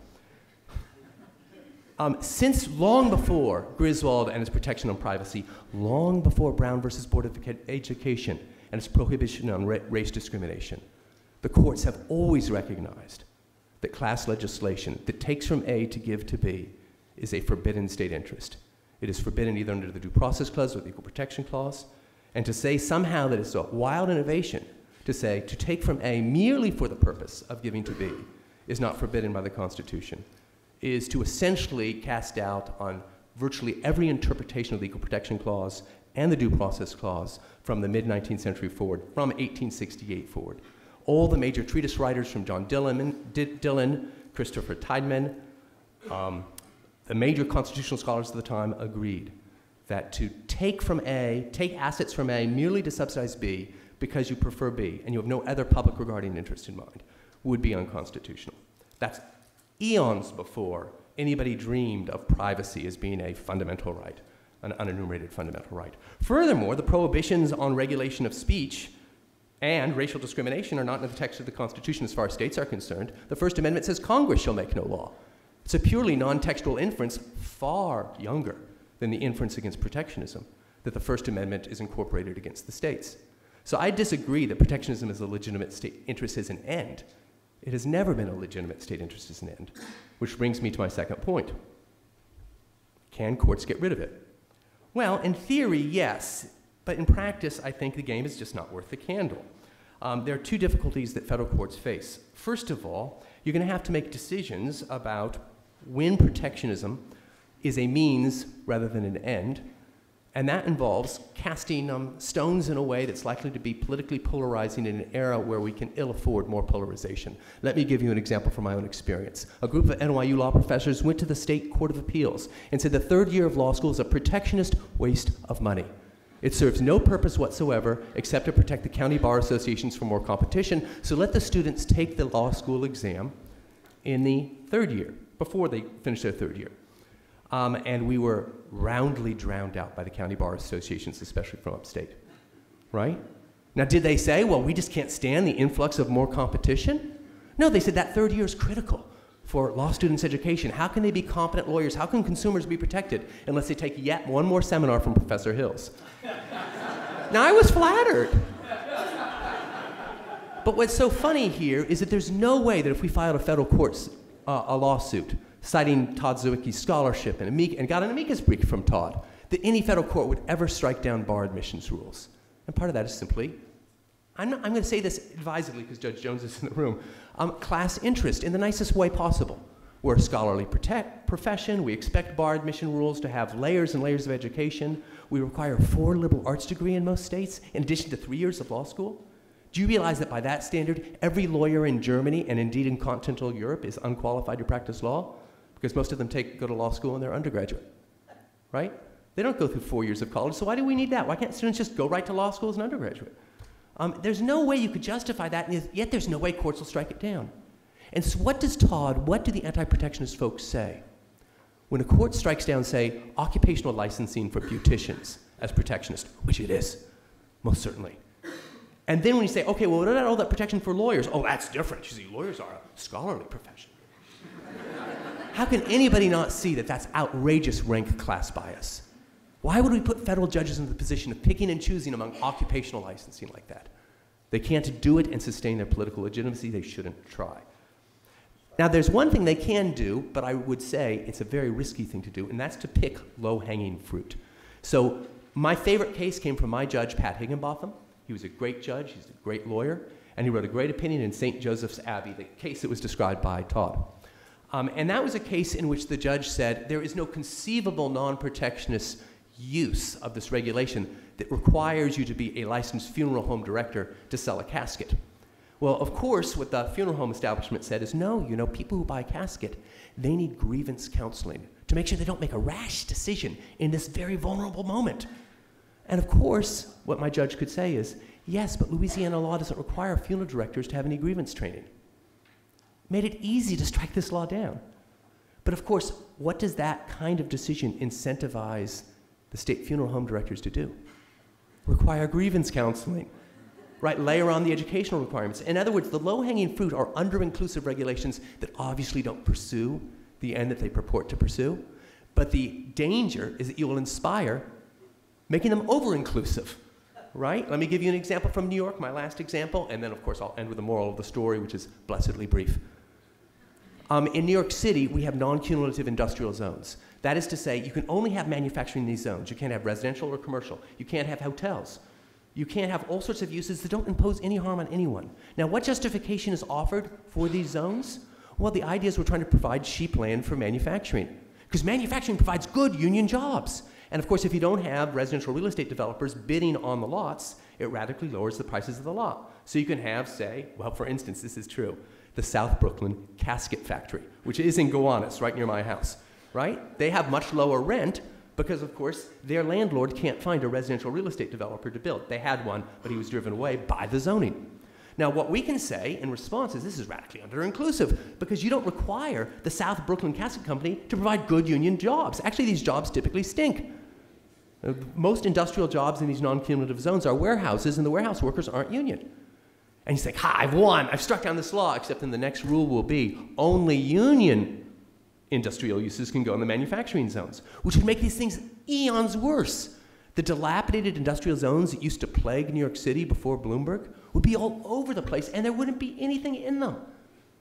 Um, since long before Griswold and his protection on privacy, long before Brown versus Board of Education and its prohibition on ra- race discrimination, the courts have always recognized that class legislation that takes from A to give to B is a forbidden state interest. It is forbidden either under the Due Process Clause or the Equal Protection Clause. And to say somehow that it's a wild innovation to say to take from A merely for the purpose of giving to B is not forbidden by the Constitution is to essentially cast doubt on virtually every interpretation of the Equal Protection Clause and the Due Process Clause from the mid-nineteenth century forward, from eighteen sixty-eight forward. All the major treatise writers from John Dillon, D Dillon Christopher Tideman, um, the major constitutional scholars of the time agreed that to take from A, take assets from A merely to subsidize B because you prefer B and you have no other public regarding interest in mind would be unconstitutional. That's eons before anybody dreamed of privacy as being a fundamental right, an unenumerated fundamental right. Furthermore, the prohibitions on regulation of speech and racial discrimination are not in the text of the Constitution as far as states are concerned. The First Amendment says Congress shall make no law. It's a purely non-textual inference, far younger than the inference against protectionism, that the First Amendment is incorporated against the states. So I disagree that protectionism is a legitimate state interest as an end. It has never been a legitimate state interest as an end, which brings me to my second point. Can courts get rid of it? Well, in theory, yes. But in practice, I think the game is just not worth the candle. Um, there are two difficulties that federal courts face. First of all, you're going to have to make decisions about when protectionism is a means rather than an end, and that involves casting um, stones in a way that's likely to be politically polarizing in an era where we can ill afford more polarization. Let me give you an example from my own experience. A group of N Y U law professors went to the state court of appeals and said the third year of law school is a protectionist waste of money. It serves no purpose whatsoever except to protect the county bar associations from more competition, so let the students take the law school exam in the third year, before they finish their third year. Um, and we were roundly drowned out by the county bar associations, especially from upstate, right? Now, did they say, well, we just can't stand the influx of more competition? No, they said that third year is critical for law students' education. How can they be competent lawyers? How can consumers be protected unless they take yet one more seminar from Professor Hills? Now, I was flattered. But what's so funny here is that there's no way that if we filed a federal court uh, a lawsuit citing Todd Zywicki's scholarship and, amic and got an amicus brief from Todd, that any federal court would ever strike down bar admissions rules. And part of that is simply I'm, not, I'm going to say this advisedly because Judge Jones is in the room. Um, class interest in the nicest way possible. We're a scholarly protect, profession. We expect bar admission rules to have layers and layers of education. We require a four liberal arts degree in most states, in addition to three years of law school. Do you realize that by that standard, every lawyer in Germany and indeed in continental Europe is unqualified to practice law? Because most of them take, go to law school in their undergraduate, right? They don't go through four years of college, so why do we need that? Why can't students just go right to law school as an undergraduate? Um, there's no way you could justify that, and yet there's no way courts will strike it down. And so what does Todd, what do the anti-protectionist folks say when a court strikes down, say, occupational licensing for beauticians as protectionist, which it is, most certainly. And then when you say, okay, well, what about all that protection for lawyers? Oh, that's different. You see, lawyers are a scholarly profession. How can anybody not see that that's outrageous rank class bias? Why would we put federal judges in the position of picking and choosing among occupational licensing like that? They can't do it and sustain their political legitimacy. They shouldn't try. Now, there's one thing they can do, but I would say it's a very risky thing to do, and that's to pick low-hanging fruit. So my favorite case came from my judge, Pat Higginbotham. He was a great judge. He's a great lawyer. And he wrote a great opinion in Saint Joseph's Abbey, the case that was described by Todd. Um, and that was a case in which the judge said there is no conceivable non-protectionist use of this regulation that requires you to be a licensed funeral home director to sell a casket. Well, of course, what the funeral home establishment said is, no, you know, people who buy a casket, they need grievance counseling to make sure they don't make a rash decision in this very vulnerable moment. And of course, what my judge could say is, yes, but Louisiana law doesn't require funeral directors to have any grievance training. Made it easy to strike this law down. But of course, what does that kind of decision incentivize the state funeral home directors to do? Require grievance counseling, right? Layer on the educational requirements. In other words, the low-hanging fruit are under-inclusive regulations that obviously don't pursue the end that they purport to pursue. But the danger is that you will inspire making them over-inclusive, right? Let me give you an example from New York, my last example, and then, of course, I'll end with the moral of the story, which is blessedly brief. Um, in New York City, we have non-cumulative industrial zones. That is to say, you can only have manufacturing in these zones. You can't have residential or commercial. You can't have hotels. You can't have all sorts of uses that don't impose any harm on anyone. Now, what justification is offered for these zones? Well, the idea is we're trying to provide cheap land for manufacturing, because manufacturing provides good union jobs. And of course, if you don't have residential real estate developers bidding on the lots, it radically lowers the prices of the lot. So you can have, say, well, for instance, this is true, the South Brooklyn Casket Factory, which is in Gowanus, right near my house. Right? They have much lower rent because, of course, their landlord can't find a residential real estate developer to build. They had one, but he was driven away by the zoning. Now, what we can say in response is this is radically under-inclusive because you don't require the South Brooklyn Casket Company to provide good union jobs. Actually, these jobs typically stink. Most industrial jobs in these non-cumulative zones are warehouses, and the warehouse workers aren't union. And you say, ha, I've won. I've struck down this law, except then the next rule will be only union industrial uses can go in the manufacturing zones, which would make these things eons worse. The dilapidated industrial zones that used to plague New York City before Bloomberg would be all over the place, and there wouldn't be anything in them.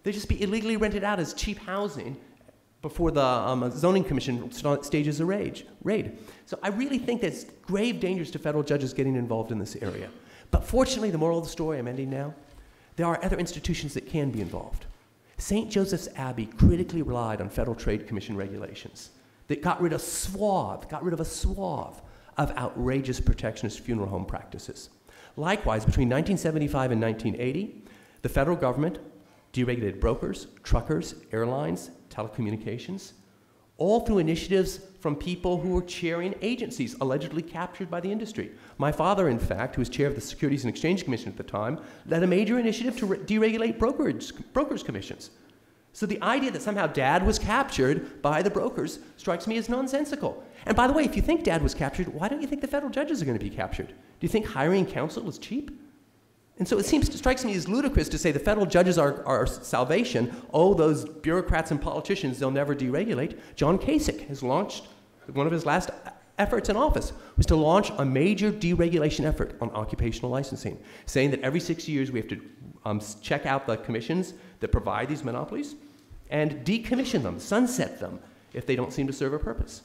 They'd just be illegally rented out as cheap housing before the um, Zoning Commission stages a rage, raid. So I really think there's grave dangers to federal judges getting involved in this area. But fortunately, the moral of the story, I'm ending now, there are other institutions that can be involved. Saint Joseph's Abbey critically relied on Federal Trade Commission regulations that got rid of swath, got rid of a swath of outrageous protectionist funeral home practices. Likewise, between nineteen seventy-five and nineteen eighty, the federal government deregulated brokers, truckers, airlines, telecommunications, all through initiatives from people who were chairing agencies allegedly captured by the industry. My father, in fact, who was chair of the Securities and Exchange Commission at the time, led a major initiative to deregulate brokerage, brokers' commissions. So the idea that somehow Dad was captured by the brokers strikes me as nonsensical. And by the way, if you think Dad was captured, why don't you think the federal judges are going to be captured? Do you think hiring counsel is cheap? And so it seems to, strikes me as ludicrous to say the federal judges are our salvation. Oh, those bureaucrats and politicians, they'll never deregulate. John Kasich has launched, one of his last efforts in office was to launch a major deregulation effort on occupational licensing, saying that every six years we have to um, check out the commissions that provide these monopolies and decommission them, sunset them, if they don't seem to serve a purpose.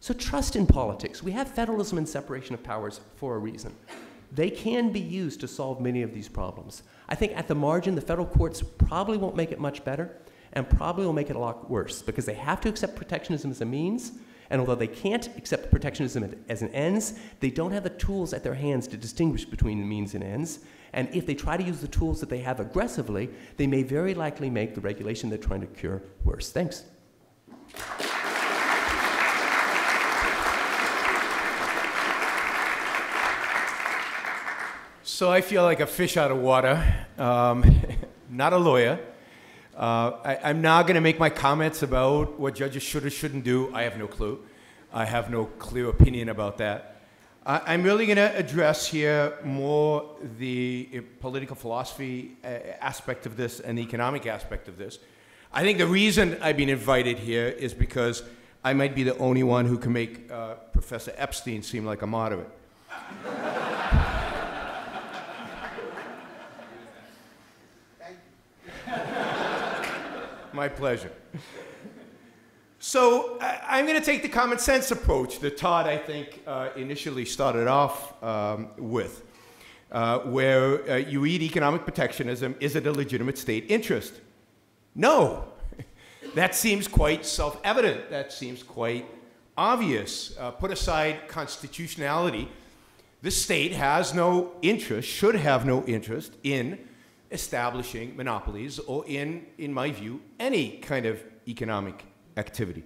So trust in politics. We have federalism and separation of powers for a reason. They can be used to solve many of these problems. I think at the margin, the federal courts probably won't make it much better and probably will make it a lot worse because they have to accept protectionism as a means, and although they can't accept protectionism as an ends, they don't have the tools at their hands to distinguish between means and ends, and if they try to use the tools that they have aggressively, they may very likely make the regulation they're trying to cure worse. Thanks. So I feel like a fish out of water, um, not a lawyer. Uh, I, I'm not going to make my comments about what judges should or shouldn't do. I have no clue. I have no clear opinion about that. I, I'm really going to address here more the uh, political philosophy uh, aspect of this and the economic aspect of this. I think the reason I've been invited here is because I might be the only one who can make uh, Professor Epstein seem like a moderate. My pleasure. So I, I'm going to take the common sense approach that Todd, I think, uh, initially started off um, with, uh, where uh, you read economic protectionism, is it a legitimate state interest? No. That seems quite self-evident. That seems quite obvious. Uh, put aside constitutionality, the state has no interest, should have no interest in establishing monopolies or in, in my view, any kind of economic activity.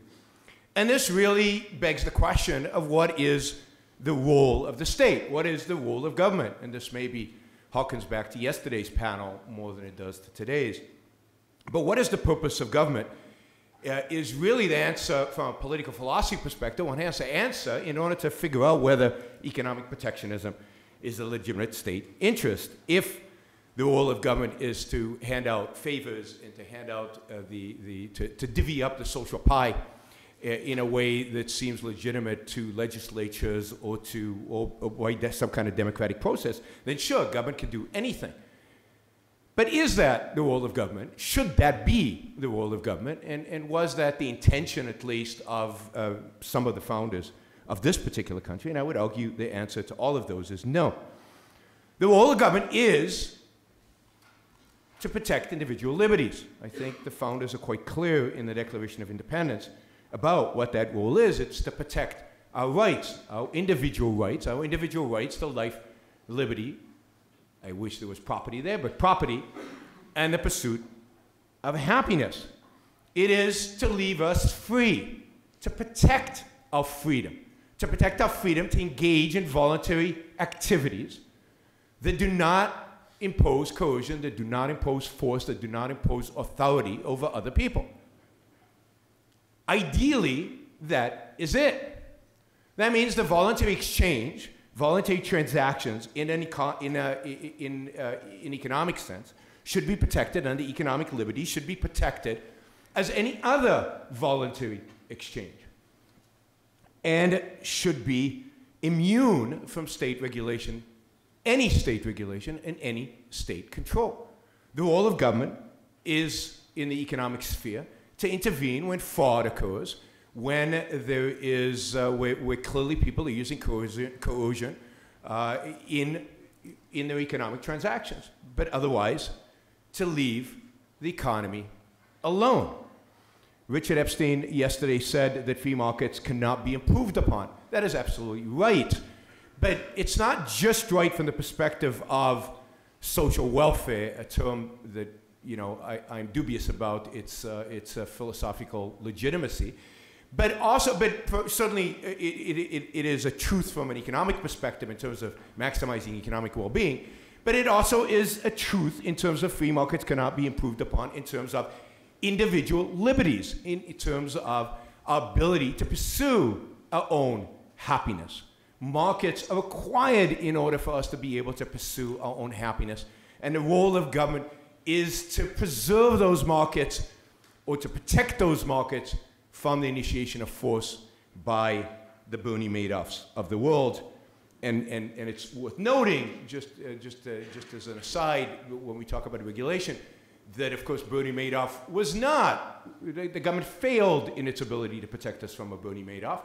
And this really begs the question of what is the role of the state? What is the role of government? And this maybe harkens back to yesterday's panel more than it does to today's. But what is the purpose of government uh, is really the answer from a political philosophy perspective. One has to answer in order to figure out whether economic protectionism is a legitimate state interest. If the role of government is to hand out favors and to hand out uh, the, the to, to divvy up the social pie uh, in a way that seems legitimate to legislatures or to or, or by some kind of democratic process, then sure, government can do anything. But is that the role of government? Should that be the role of government? And, and was that the intention, at least, of uh, some of the founders of this particular country? And I would argue the answer to all of those is no. The role of government is to protect individual liberties. I think the founders are quite clear in the Declaration of Independence about what that role is. It's to protect our rights, our individual rights, our individual rights to life, liberty. I wish there was property there, but property and the pursuit of happiness. It is to leave us free, to protect our freedom, to protect our freedom to engage in voluntary activities that do not impose coercion, that do not impose force, that do not impose authority over other people. Ideally, that is it. That means the voluntary exchange, voluntary transactions in an eco in a, in, uh, in economic sense should be protected, and the economic liberty should be protected as any other voluntary exchange, and should be immune from state regulation, any state regulation and any state control. The role of government is, in the economic sphere, to intervene when fraud occurs, when there is, uh, where, where clearly people are using coercion, coercion uh, in, in their economic transactions, but otherwise to leave the economy alone. Richard Epstein yesterday said that free markets cannot be improved upon. That is absolutely right. But it's not just right from the perspective of social welfare, a term that, you know, I, I'm dubious about its, uh, its uh, philosophical legitimacy. But also, but certainly it, it, it is a truth from an economic perspective in terms of maximizing economic well-being. But it also is a truth in terms of free markets cannot be improved upon in terms of individual liberties, in terms of our ability to pursue our own happiness. Markets are required in order for us to be able to pursue our own happiness. And the role of government is to preserve those markets or to protect those markets from the initiation of force by the Bernie Madoffs of the world. And, and, and it's worth noting, just, uh, just, uh, just as an aside, when we talk about regulation, that of course Bernie Madoff was not, the, the government failed in its ability to protect us from a Bernie Madoff.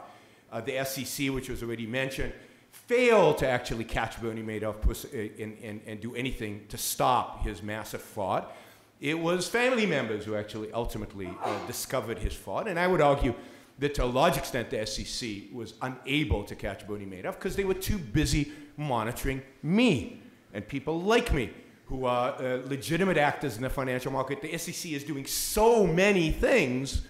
Uh, the S E C, which was already mentioned, failed to actually catch Bernie Madoff and, and, and do anything to stop his massive fraud. It was family members who actually ultimately uh, discovered his fraud. And I would argue that to a large extent the S E C was unable to catch Bernie Madoff because they were too busy monitoring me and people like me who are uh, legitimate actors in the financial market. The S E C is doing so many things,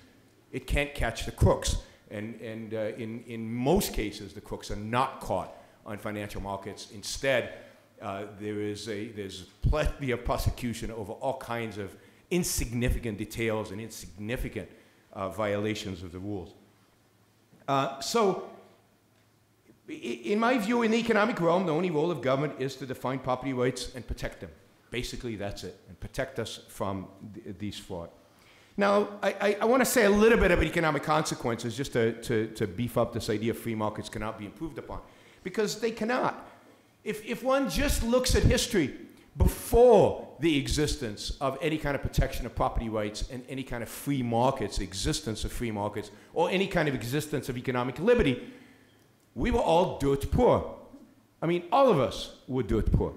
it can't catch the crooks. And, and uh, in, in most cases, the crooks are not caught on financial markets. Instead, uh, there is a, there's plenty of prosecution over all kinds of insignificant details and insignificant uh, violations of the rules. Uh, so, in my view, in the economic realm, the only role of government is to define property rights and protect them. Basically, that's it, and protect us from th these fraud. Now, I, I, I want to say a little bit about economic consequences, just to, to, to beef up this idea of free markets cannot be improved upon, because they cannot. If, if one just looks at history before the existence of any kind of protection of property rights and any kind of free markets, existence of free markets, or any kind of existence of economic liberty, we were all dirt poor. I mean, all of us were dirt poor.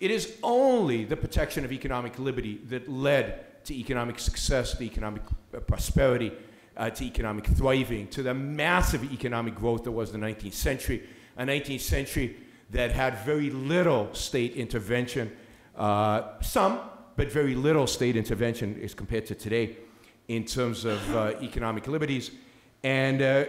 It is only the protection of economic liberty that led to economic success, to economic prosperity, uh, to economic thriving, to the massive economic growth that was the nineteenth century, a nineteenth century that had very little state intervention, uh, some, but very little state intervention as compared to today in terms of uh, economic liberties. And uh,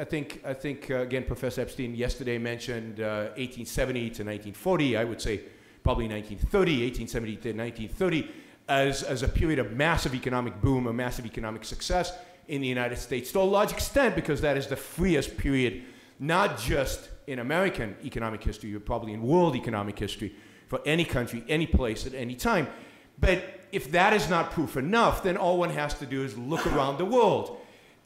I think, I think uh, again, Professor Epstein yesterday mentioned uh, eighteen seventy to nineteen forty, I would say probably nineteen thirty, eighteen seventy to nineteen thirty, as, as a period of massive economic boom, a massive economic success in the United States, to a large extent because that is the freest period, not just in American economic history, you're probably in world economic history for any country, any place, at any time. But if that is not proof enough, then all one has to do is look around the world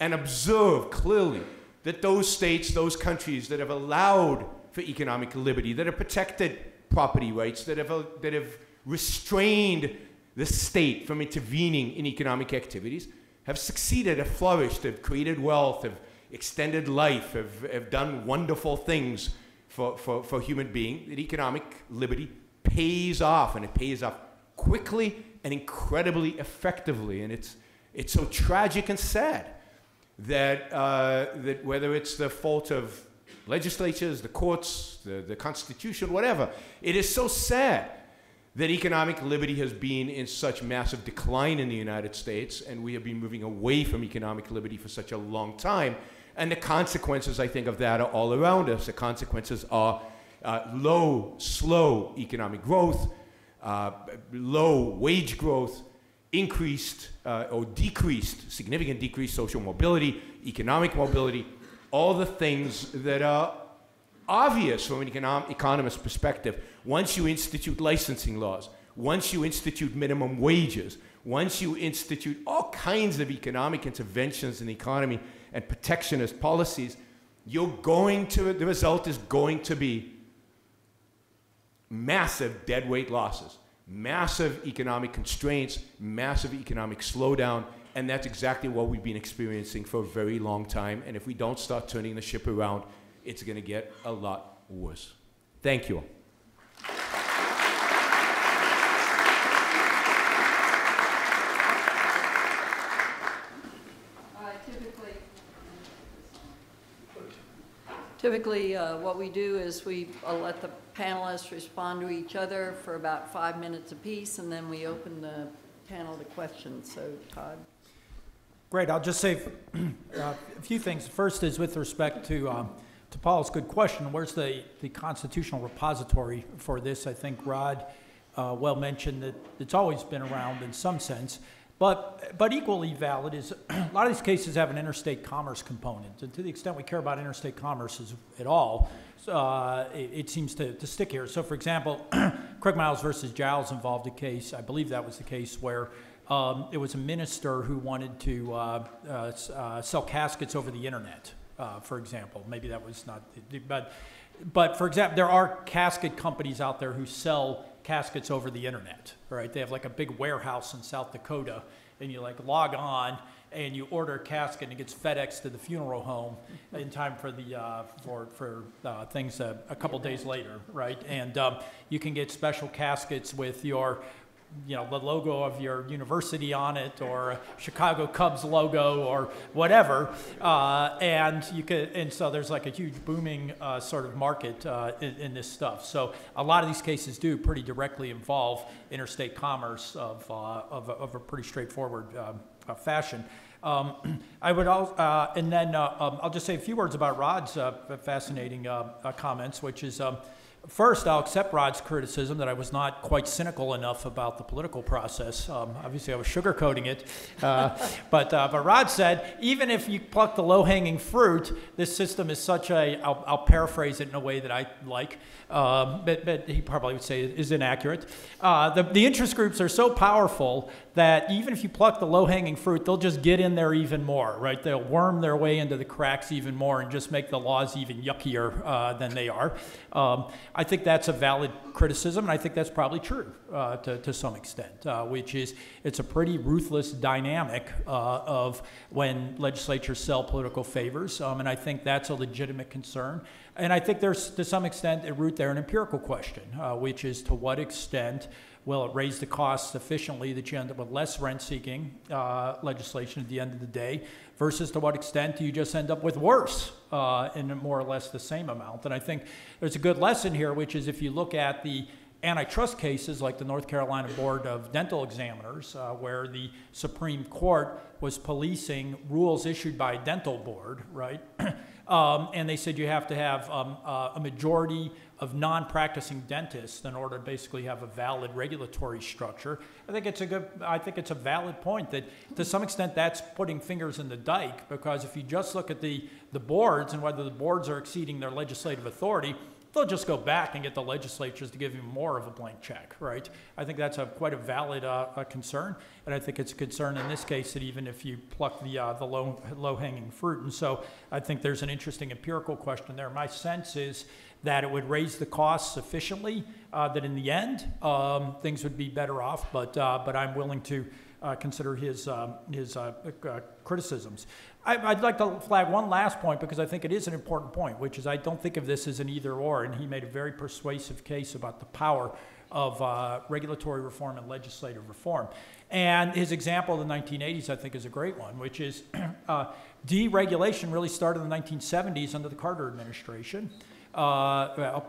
and observe clearly that those states, those countries that have allowed for economic liberty, that have protected property rights, that have, uh, that have restrained the state from intervening in economic activities, have succeeded, have flourished, have created wealth, have extended life, have, have done wonderful things for, for, for human beings, that economic liberty pays off, and it pays off quickly and incredibly effectively. And it's, it's so tragic and sad that, uh, that whether it's the fault of legislatures, the courts, the, the Constitution, whatever, it is so sad that economic liberty has been in such massive decline in the United States, and we have been moving away from economic liberty for such a long time. And the consequences, I think, of that are all around us. The consequences are uh, low, slow economic growth, uh, low wage growth, increased uh, or decreased, significant decreased social mobility, economic mobility, all the things that are obvious from an econom economist's perspective. Once you institute licensing laws, once you institute minimum wages, once you institute all kinds of economic interventions in the economy and protectionist policies, you're going to, the result is going to be massive deadweight losses, massive economic constraints, massive economic slowdown, and that's exactly what we've been experiencing for a very long time, and if we don't start turning the ship around, it's going to get a lot worse. Thank you all. Typically, uh, what we do is we uh, let the panelists respond to each other for about five minutes apiece, and then we open the panel to questions. So, Todd. Great. I'll just say uh, a few things. First is with respect to um, to Paul's good question, where's the, the constitutional repository for this? I think Rod uh, well mentioned that it's always been around in some sense, but, but equally valid is a lot of these cases have an interstate commerce component. And to the extent we care about interstate commerce is, at all, uh, it, it seems to, to stick here. So for example, Craig Miles versus Giles involved a case, I believe that was the case where um, it was a minister who wanted to uh, uh, uh, sell caskets over the internet. Uh, for example, maybe that was not, but, but for example, there are casket companies out there who sell caskets over the internet, right? They have like a big warehouse in South Dakota, and you like log on and you order a casket and it gets FedEx to the funeral home in time for the uh, for for uh, things uh, a couple days later, right? And um, you can get special caskets with your, you know, the logo of your university on it, or a Chicago Cubs logo, or whatever, uh, and you could. And so there's like a huge booming uh, sort of market uh, in, in this stuff. So a lot of these cases do pretty directly involve interstate commerce of uh, of, of a pretty straightforward um, uh, fashion. Um, I would also, uh, and then uh, um, I'll just say a few words about Rod's uh, fascinating uh, uh, comments, which is. Um, First, I'll accept Rod's criticism that I was not quite cynical enough about the political process. Um, obviously, I was sugarcoating it. Uh, but, uh, but Rod said, even if you pluck the low-hanging fruit, this system is such a, I'll, I'll paraphrase it in a way that I like, um, but, but he probably would say is inaccurate. Uh, the, the interest groups are so powerful that even if you pluck the low-hanging fruit, they'll just get in there even more, right? They'll worm their way into the cracks even more and just make the laws even yuckier uh, than they are. Um, I think that's a valid criticism, and I think that's probably true uh, to, to some extent, uh, which is it's a pretty ruthless dynamic uh, of when legislatures sell political favors, um, and I think that's a legitimate concern. And I think there's, to some extent, at root there an empirical question, uh, which is to what extent will it raise the cost sufficiently that you end up with less rent-seeking uh, legislation at the end of the day, versus to what extent do you just end up with worse uh, in more or less the same amount? And I think there's a good lesson here, which is if you look at the antitrust cases like the North Carolina Board of Dental Examiners, uh, where the Supreme Court was policing rules issued by a dental board, right? Um, and they said you have to have um, uh, a majority of non-practicing dentists in order to basically have a valid regulatory structure. I think it's a good, I think it's a valid point that to some extent that's putting fingers in the dike, because if you just look at the, the boards and whether the boards are exceeding their legislative authority, they'll just go back and get the legislatures to give you more of a blank check, right? I think that's a, quite a valid uh, a concern, and I think it's a concern in this case that even if you pluck the, uh, the low, low-hanging fruit. And so I think there's an interesting empirical question there. My sense is that it would raise the cost sufficiently uh, that in the end um, things would be better off, but, uh, but I'm willing to uh, consider his, um, his uh, uh, criticisms. I'd like to flag one last point because I think it is an important point, which is I don't think of this as an either or, and he made a very persuasive case about the power of uh, regulatory reform and legislative reform. And his example of the nineteen eighties, I think, is a great one, which is uh, deregulation really started in the nineteen seventies under the Carter administration. Uh,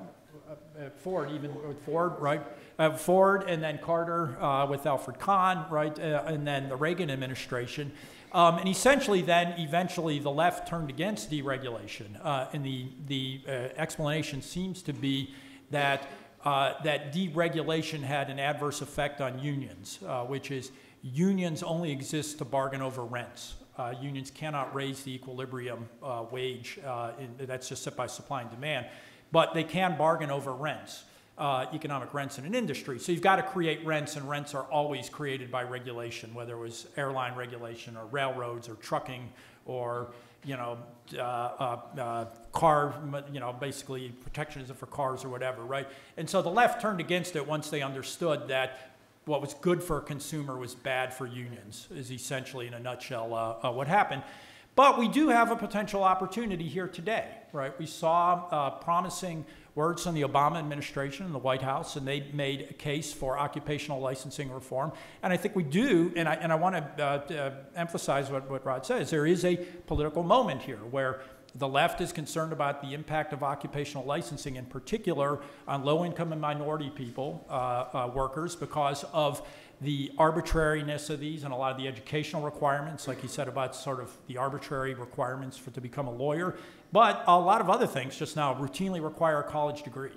Ford, even Ford, right? Uh, Ford and then Carter uh, with Alfred Kahn, right? Uh, and then the Reagan administration. Um, and essentially then, eventually, the left turned against deregulation. Uh, and the, the uh, explanation seems to be that, uh, that deregulation had an adverse effect on unions, uh, which is unions only exist to bargain over rents. Uh, unions cannot raise the equilibrium uh, wage. Uh, in, that's just set by supply and demand. But they can bargain over rents. Uh, economic rents in an industry. So you've got to create rents, and rents are always created by regulation, whether it was airline regulation or railroads or trucking or, you know, uh, uh, uh, car, you know, basically protectionism for cars or whatever, right? And so the left turned against it once they understood that what was good for a consumer was bad for unions, is essentially, in a nutshell, uh, uh, what happened. But we do have a potential opportunity here today, right? We saw uh, promising words from the Obama administration and the White House, and they made a case for occupational licensing reform. And I think we do, and I, and I want to uh, uh, emphasize what, what Rod says, there is a political moment here where the left is concerned about the impact of occupational licensing, in particular on low-income and minority people, uh, uh, workers, because of the arbitrariness of these and a lot of the educational requirements, like he said about sort of the arbitrary requirements for to become a lawyer, but a lot of other things just now routinely require a college degree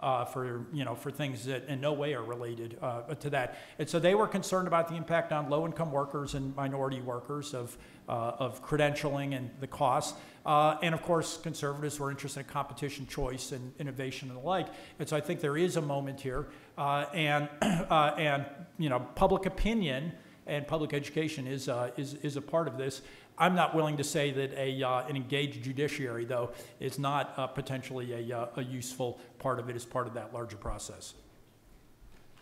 uh, for, you know, for things that in no way are related uh, to that. And so they were concerned about the impact on low-income workers and minority workers of, uh, of credentialing and the cost. Uh, and of course, conservatives were interested in competition, choice, and innovation and the like. And so I think there is a moment here, uh, and uh, and you know, public opinion and public education is uh, is is a part of this. I'm not willing to say that a uh, an engaged judiciary, though, is not uh, potentially a uh, a useful part of it as part of that larger process.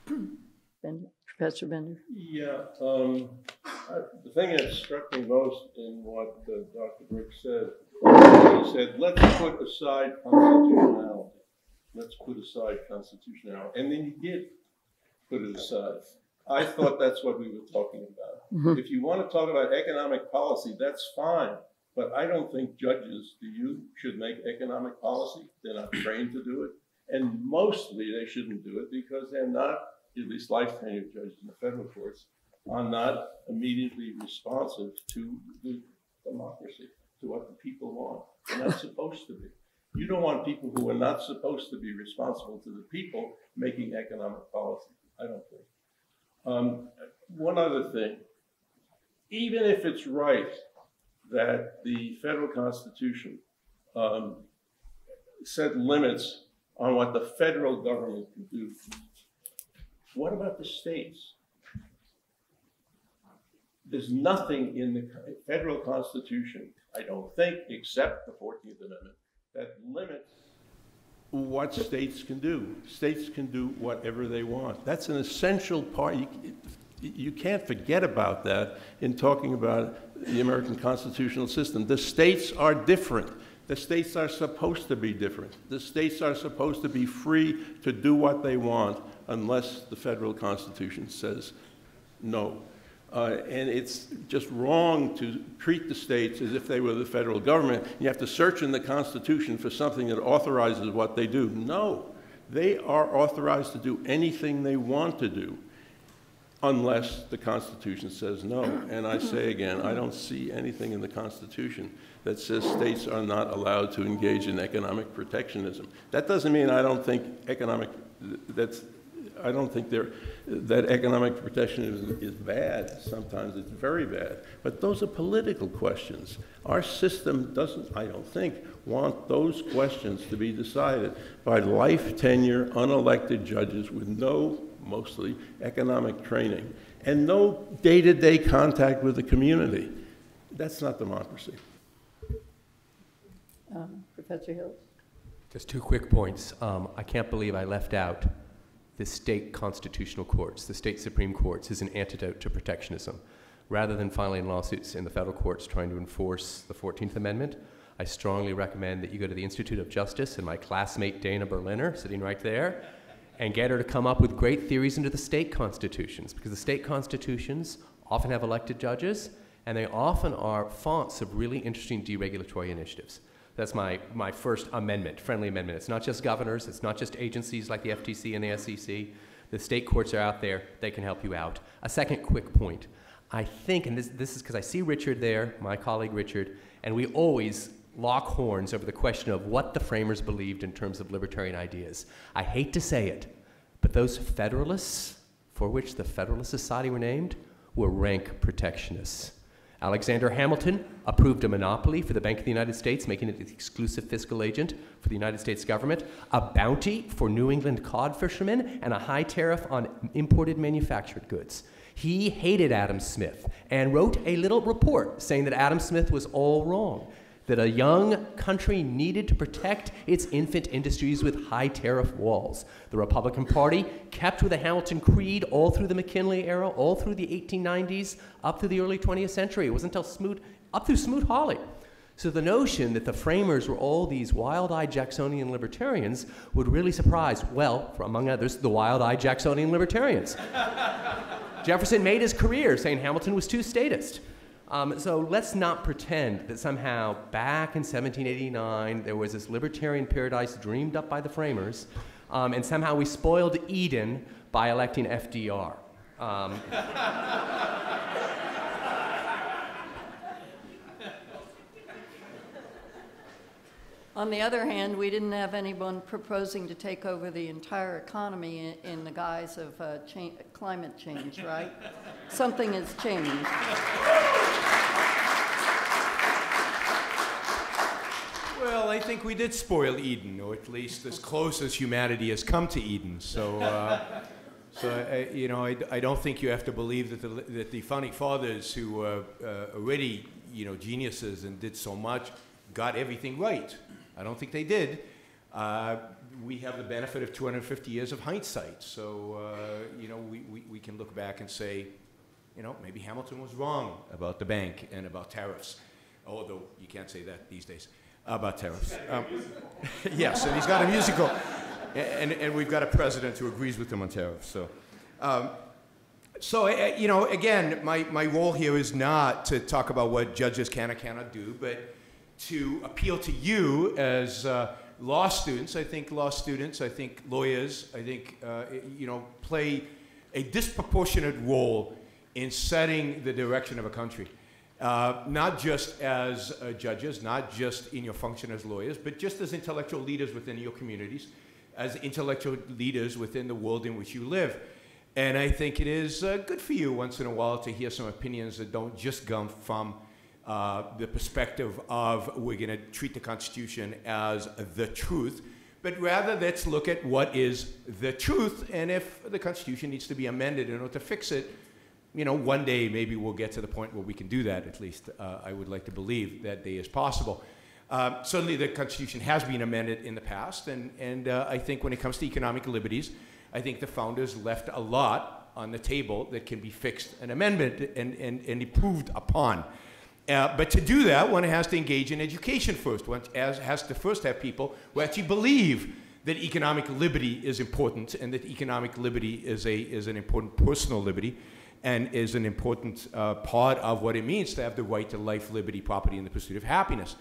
Bender. Professor Bender. Yeah. Um, I, the thing that struck me most in what uh, Doctor Brook said. He said, let's put aside constitutionality. Let's put aside constitutionality. And then he did put it aside. I thought that's what we were talking about. Mm-hmm. If you want to talk about economic policy, that's fine. But I don't think judges, do you, should make economic policy. They're not trained to do it. And mostly they shouldn't do it because they're not, at least lifetime judges in the federal courts, are not immediately responsive to the democracy, to what the people want. They're not supposed to be. You don't want people who are not supposed to be responsible to the people making economic policy, I don't think. Um, one other thing, even if it's right that the federal constitution um, set limits on what the federal government can do, what about the states? There's nothing in the federal constitution, I don't think, except the fourteenth Amendment, that limits what states can do. States can do whatever they want. That's an essential part. You, you can't forget about that in talking about the American constitutional system. The states are different. The states are supposed to be different. The states are supposed to be free to do what they want unless the federal constitution says no. Uh, and it's just wrong to treat the states as if they were the federal government. You have to search in the Constitution for something that authorizes what they do. No, they are authorized to do anything they want to do unless the Constitution says no. And I say again, I don't see anything in the Constitution that says states are not allowed to engage in economic protectionism. That doesn't mean I don't think economic, that's, I don't think that economic protectionism is, is bad. Sometimes it's very bad. But those are political questions. Our system doesn't, I don't think, want those questions to be decided by life tenure, unelected judges with no, mostly, economic training and no day-to-day contact with the community. That's not democracy. Um, Professor Hills? Just two quick points. Um, I can't believe I left out the state constitutional courts, the state Supreme Courts, is an antidote to protectionism. Rather than filing lawsuits in the federal courts trying to enforce the fourteenth Amendment, I strongly recommend that you go to the Institute of Justice and my classmate Dana Berliner, sitting right there, and get her to come up with great theories into the state constitutions, because the state constitutions often have elected judges, and they often are fonts of really interesting deregulatory initiatives. That's my, my first amendment, friendly amendment. It's not just governors, it's not just agencies like the F T C and the S E C. The state courts are out there, they can help you out. A second quick point. I think, and this, this is because I see Richard there, my colleague Richard, and we always lock horns over the question of what the framers believed in terms of libertarian ideas. I hate to say it, but those Federalists, for which the Federalist Society were named, were rank protectionists. Alexander Hamilton approved a monopoly for the Bank of the United States, making it the exclusive fiscal agent for the United States government, a bounty for New England cod fishermen, and a high tariff on imported manufactured goods. He hated Adam Smith and wrote a little report saying that Adam Smith was all wrong, that a young country needed to protect its infant industries with high tariff walls. The Republican Party kept with the Hamilton Creed all through the McKinley era, all through the eighteen nineties, up through the early twentieth century. It wasn't until Smoot, up through Smoot-Hawley. So the notion that the framers were all these wild-eyed Jacksonian libertarians would really surprise, well, among others, the wild-eyed Jacksonian libertarians. Jefferson made his career saying Hamilton was too statist. Um, so let's not pretend that somehow back in seventeen eighty-nine there was this libertarian paradise dreamed up by the framers, um, and somehow we spoiled Eden by electing F D R. Um, On the other hand, we didn't have anyone proposing to take over the entire economy in, in the guise of uh, cha climate change, right? Something has changed. Well, I think we did spoil Eden, or at least as close as humanity has come to Eden. So, uh, so I, you know, I, I don't think you have to believe that the, that the founding fathers, who were uh, already, you know, geniuses and did so much, got everything right. I don't think they did. Uh, we have the benefit of two hundred fifty years of hindsight. So, uh, you know, we, we, we can look back and say, you know, maybe Hamilton was wrong about the bank and about tariffs. Although you can't say that these days about tariffs. Um, yes, and he's got a musical. And, and we've got a president who agrees with him on tariffs. So, um, so uh, you know, again, my, my role here is not to talk about what judges can or cannot do, but to appeal to you as uh, law students. I think law students, I think lawyers, I think, uh, you know, play a disproportionate role in setting the direction of a country. Uh, not just as uh, judges, not just in your function as lawyers, but just as intellectual leaders within your communities, as intellectual leaders within the world in which you live. And I think it is uh, good for you once in a while to hear some opinions that don't just come from uh, the perspective of we're going to treat the Constitution as the truth, but rather let's look at what is the truth, and if the Constitution needs to be amended in order to fix it, you know, one day maybe we'll get to the point where we can do that, at least uh, I would like to believe that day is possible. Uh, certainly the Constitution has been amended in the past, and, and uh, I think when it comes to economic liberties, I think the founders left a lot on the table that can be fixed and amended and, and, and improved upon. Uh, but to do that, one has to engage in education first. One has, has to first have people who actually believe that economic liberty is important and that economic liberty is, a, is an important personal liberty, and is an important uh, part of what it means to have the right to life, liberty, property, and the pursuit of happiness.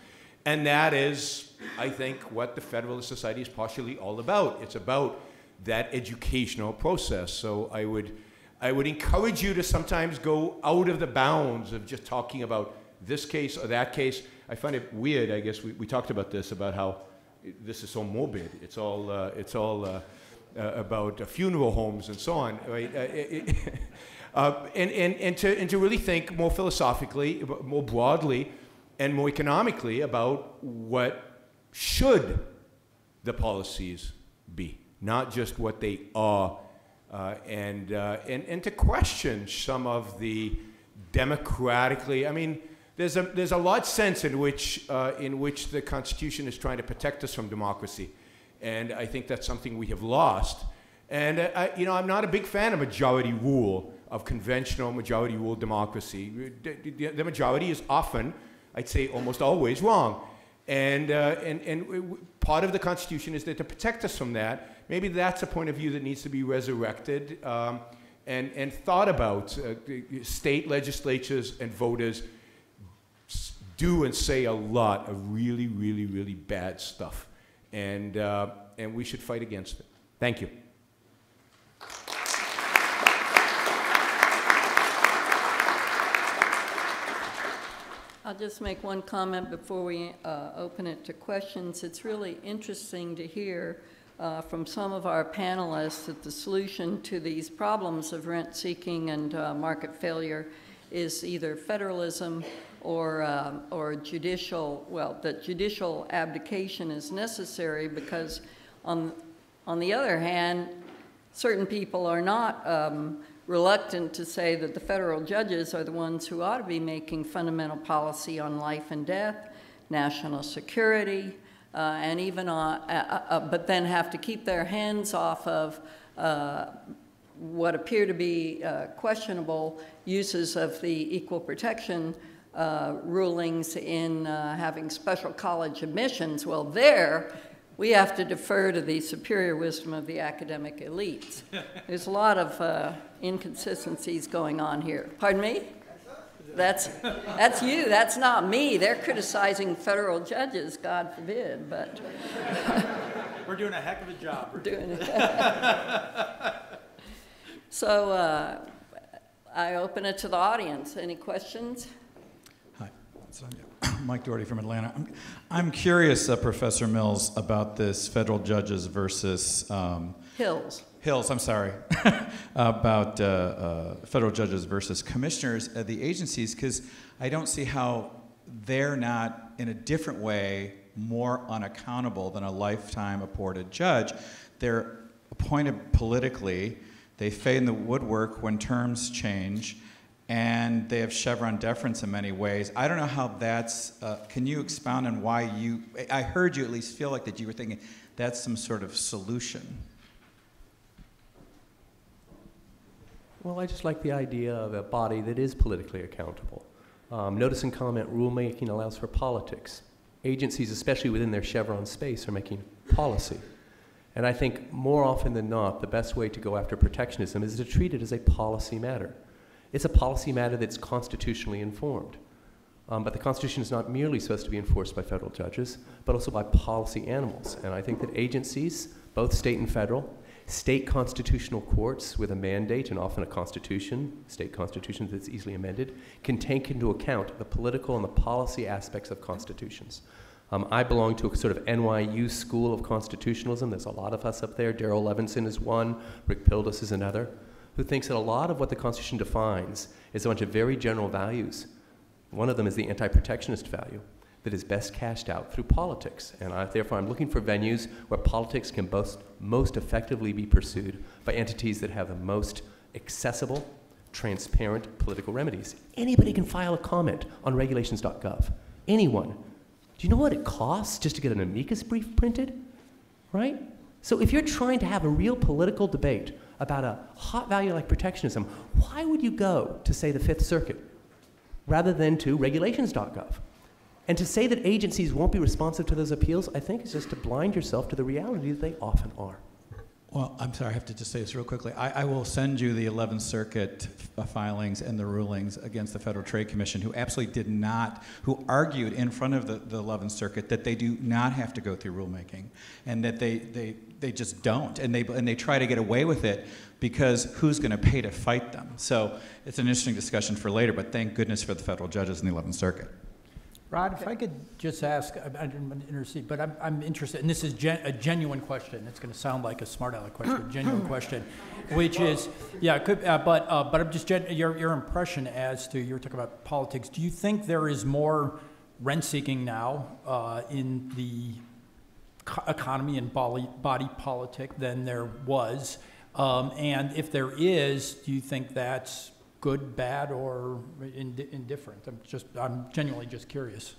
And that is, I think, what the Federalist Society is partially all about. It's about that educational process. So I would, I would encourage you to sometimes go out of the bounds of just talking about this case or that case. I find it weird, I guess we, we talked about this, about how this is so morbid. It's all, uh, it's all uh, uh, about uh, funeral homes and so on, right? Uh, it, it Uh, and, and, and, to, and to really think more philosophically, more broadly, and more economically about what should the policies be, not just what they are, uh, and, uh, and, and to question some of the democratically, I mean, there's a, there's a large sense in which, uh, in which the Constitution is trying to protect us from democracy, and I think that's something we have lost. And, uh, I, you know, I'm not a big fan of majority rule, of conventional majority rule democracy. The majority is often, I'd say almost always, wrong. And, uh, and, and part of the Constitution is there to protect us from that. Maybe that's a point of view that needs to be resurrected um, and, and thought about. Uh, state legislatures and voters do and say a lot of really, really, really bad stuff. And, uh, and we should fight against it. Thank you. I'll just make one comment before we uh, open it to questions. It's really interesting to hear uh, from some of our panelists that the solution to these problems of rent seeking and uh, market failure is either federalism or, um, or judicial, well, that judicial abdication is necessary because on, on the other hand, certain people are not um, reluctant to say that the federal judges are the ones who ought to be making fundamental policy on life and death, national security, uh, and even on, uh, uh, but then have to keep their hands off of uh, what appear to be uh, questionable uses of the equal protection uh, rulings in uh, having special college admissions. Well, there, we have to defer to the superior wisdom of the academic elites. There's a lot of uh, inconsistencies going on here. Pardon me? That's, that's you, that's not me. They're criticizing federal judges, God forbid, but. We're doing a heck of a job. We're doing it. So uh, I open it to the audience. Any questions? Hi, it's on you. Mike Doherty from Atlanta. I'm, I'm curious, uh, Professor Mills, about this federal judges versus... Um, Hills. Hills, I'm sorry. about uh, uh, federal judges versus commissioners at the agencies, because I don't see how they're not, in a different way, more unaccountable than a lifetime appointed judge. They're appointed politically. They fade in the woodwork when terms change. And they have Chevron deference in many ways. I don't know how that's, uh, can you expound on why you, I heard you at least feel like that you were thinking that's some sort of solution. Well, I just like the idea of a body that is politically accountable. Um, notice and comment rulemaking allows for politics. Agencies, especially within their Chevron space, are making policy. And I think more often than not, the best way to go after protectionism is to treat it as a policy matter. It's a policy matter that's constitutionally informed. Um, but the Constitution is not merely supposed to be enforced by federal judges, but also by policy animals. And I think that agencies, both state and federal, state constitutional courts with a mandate, and often a constitution, state constitution that's easily amended, can take into account the political and the policy aspects of constitutions. Um, I belong to a sort of N Y U school of constitutionalism. There's a lot of us up there. Darrell Levinson is one, Rick Pildes is another, who thinks that a lot of what the Constitution defines is a bunch of very general values. One of them is the anti-protectionist value that is best cashed out through politics. And I, therefore, I'm looking for venues where politics can most, most effectively be pursued by entities that have the most accessible, transparent political remedies. Anybody can file a comment on regulations dot gov. Anyone. Do you know what it costs just to get an amicus brief printed, right? So if you're trying to have a real political debate about a hot value like protectionism, why would you go to, say, the Fifth Circuit rather than to regulations dot gov? And to say that agencies won't be responsive to those appeals, I think, is just to blind yourself to the reality that they often are. Well, I'm sorry, I have to just say this real quickly. I, I will send you the eleventh Circuit filings and the rulings against the Federal Trade Commission, who absolutely did not, who argued in front of the, the eleventh Circuit that they do not have to go through rulemaking, and that they, they, they just don't, and they, and they try to get away with it because who's going to pay to fight them? So it's an interesting discussion for later, but thank goodness for the federal judges in the eleventh Circuit. Rod, if I could just ask, I didn't want to intercede, but I'm, I'm interested, and this is gen, a genuine question. It's going to sound like a smart aleck question, but a genuine question, which is, yeah, it could, uh, but uh, but I'm just gen, your your impression as to, you were talking about politics. Do you think there is more rent-seeking now uh, in the co economy and body, body politic than there was? Um, and if there is, do you think that's good, bad, or ind indifferent? I'm just, I'm genuinely just curious.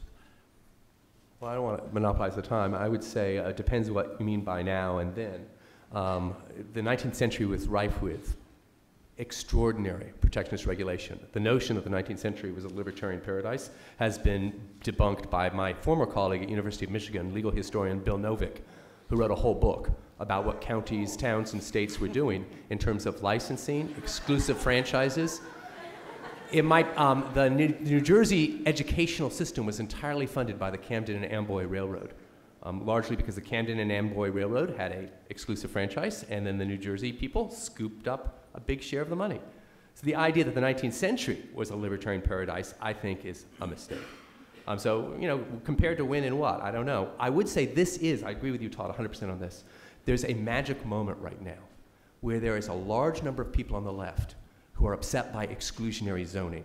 Well, I don't want to monopolize the time. I would say it uh, depends what you mean by now and then. Um, the nineteenth century was rife with extraordinary protectionist regulation. The notion that the nineteenth century was a libertarian paradise has been debunked by my former colleague at University of Michigan, legal historian Bill Novick, who wrote a whole book about what counties, towns, and states were doing in terms of licensing, exclusive franchises. It might, um, the New Jersey educational system was entirely funded by the Camden and Amboy Railroad, um, largely because the Camden and Amboy Railroad had an exclusive franchise, and then the New Jersey people scooped up a big share of the money. So the idea that the nineteenth century was a libertarian paradise, I think, is a mistake. Um, so, you know, compared to when and what, I don't know. I would say this is, I agree with you, Todd, one hundred percent on this. There's a magic moment right now where there is a large number of people on the left who are upset by exclusionary zoning,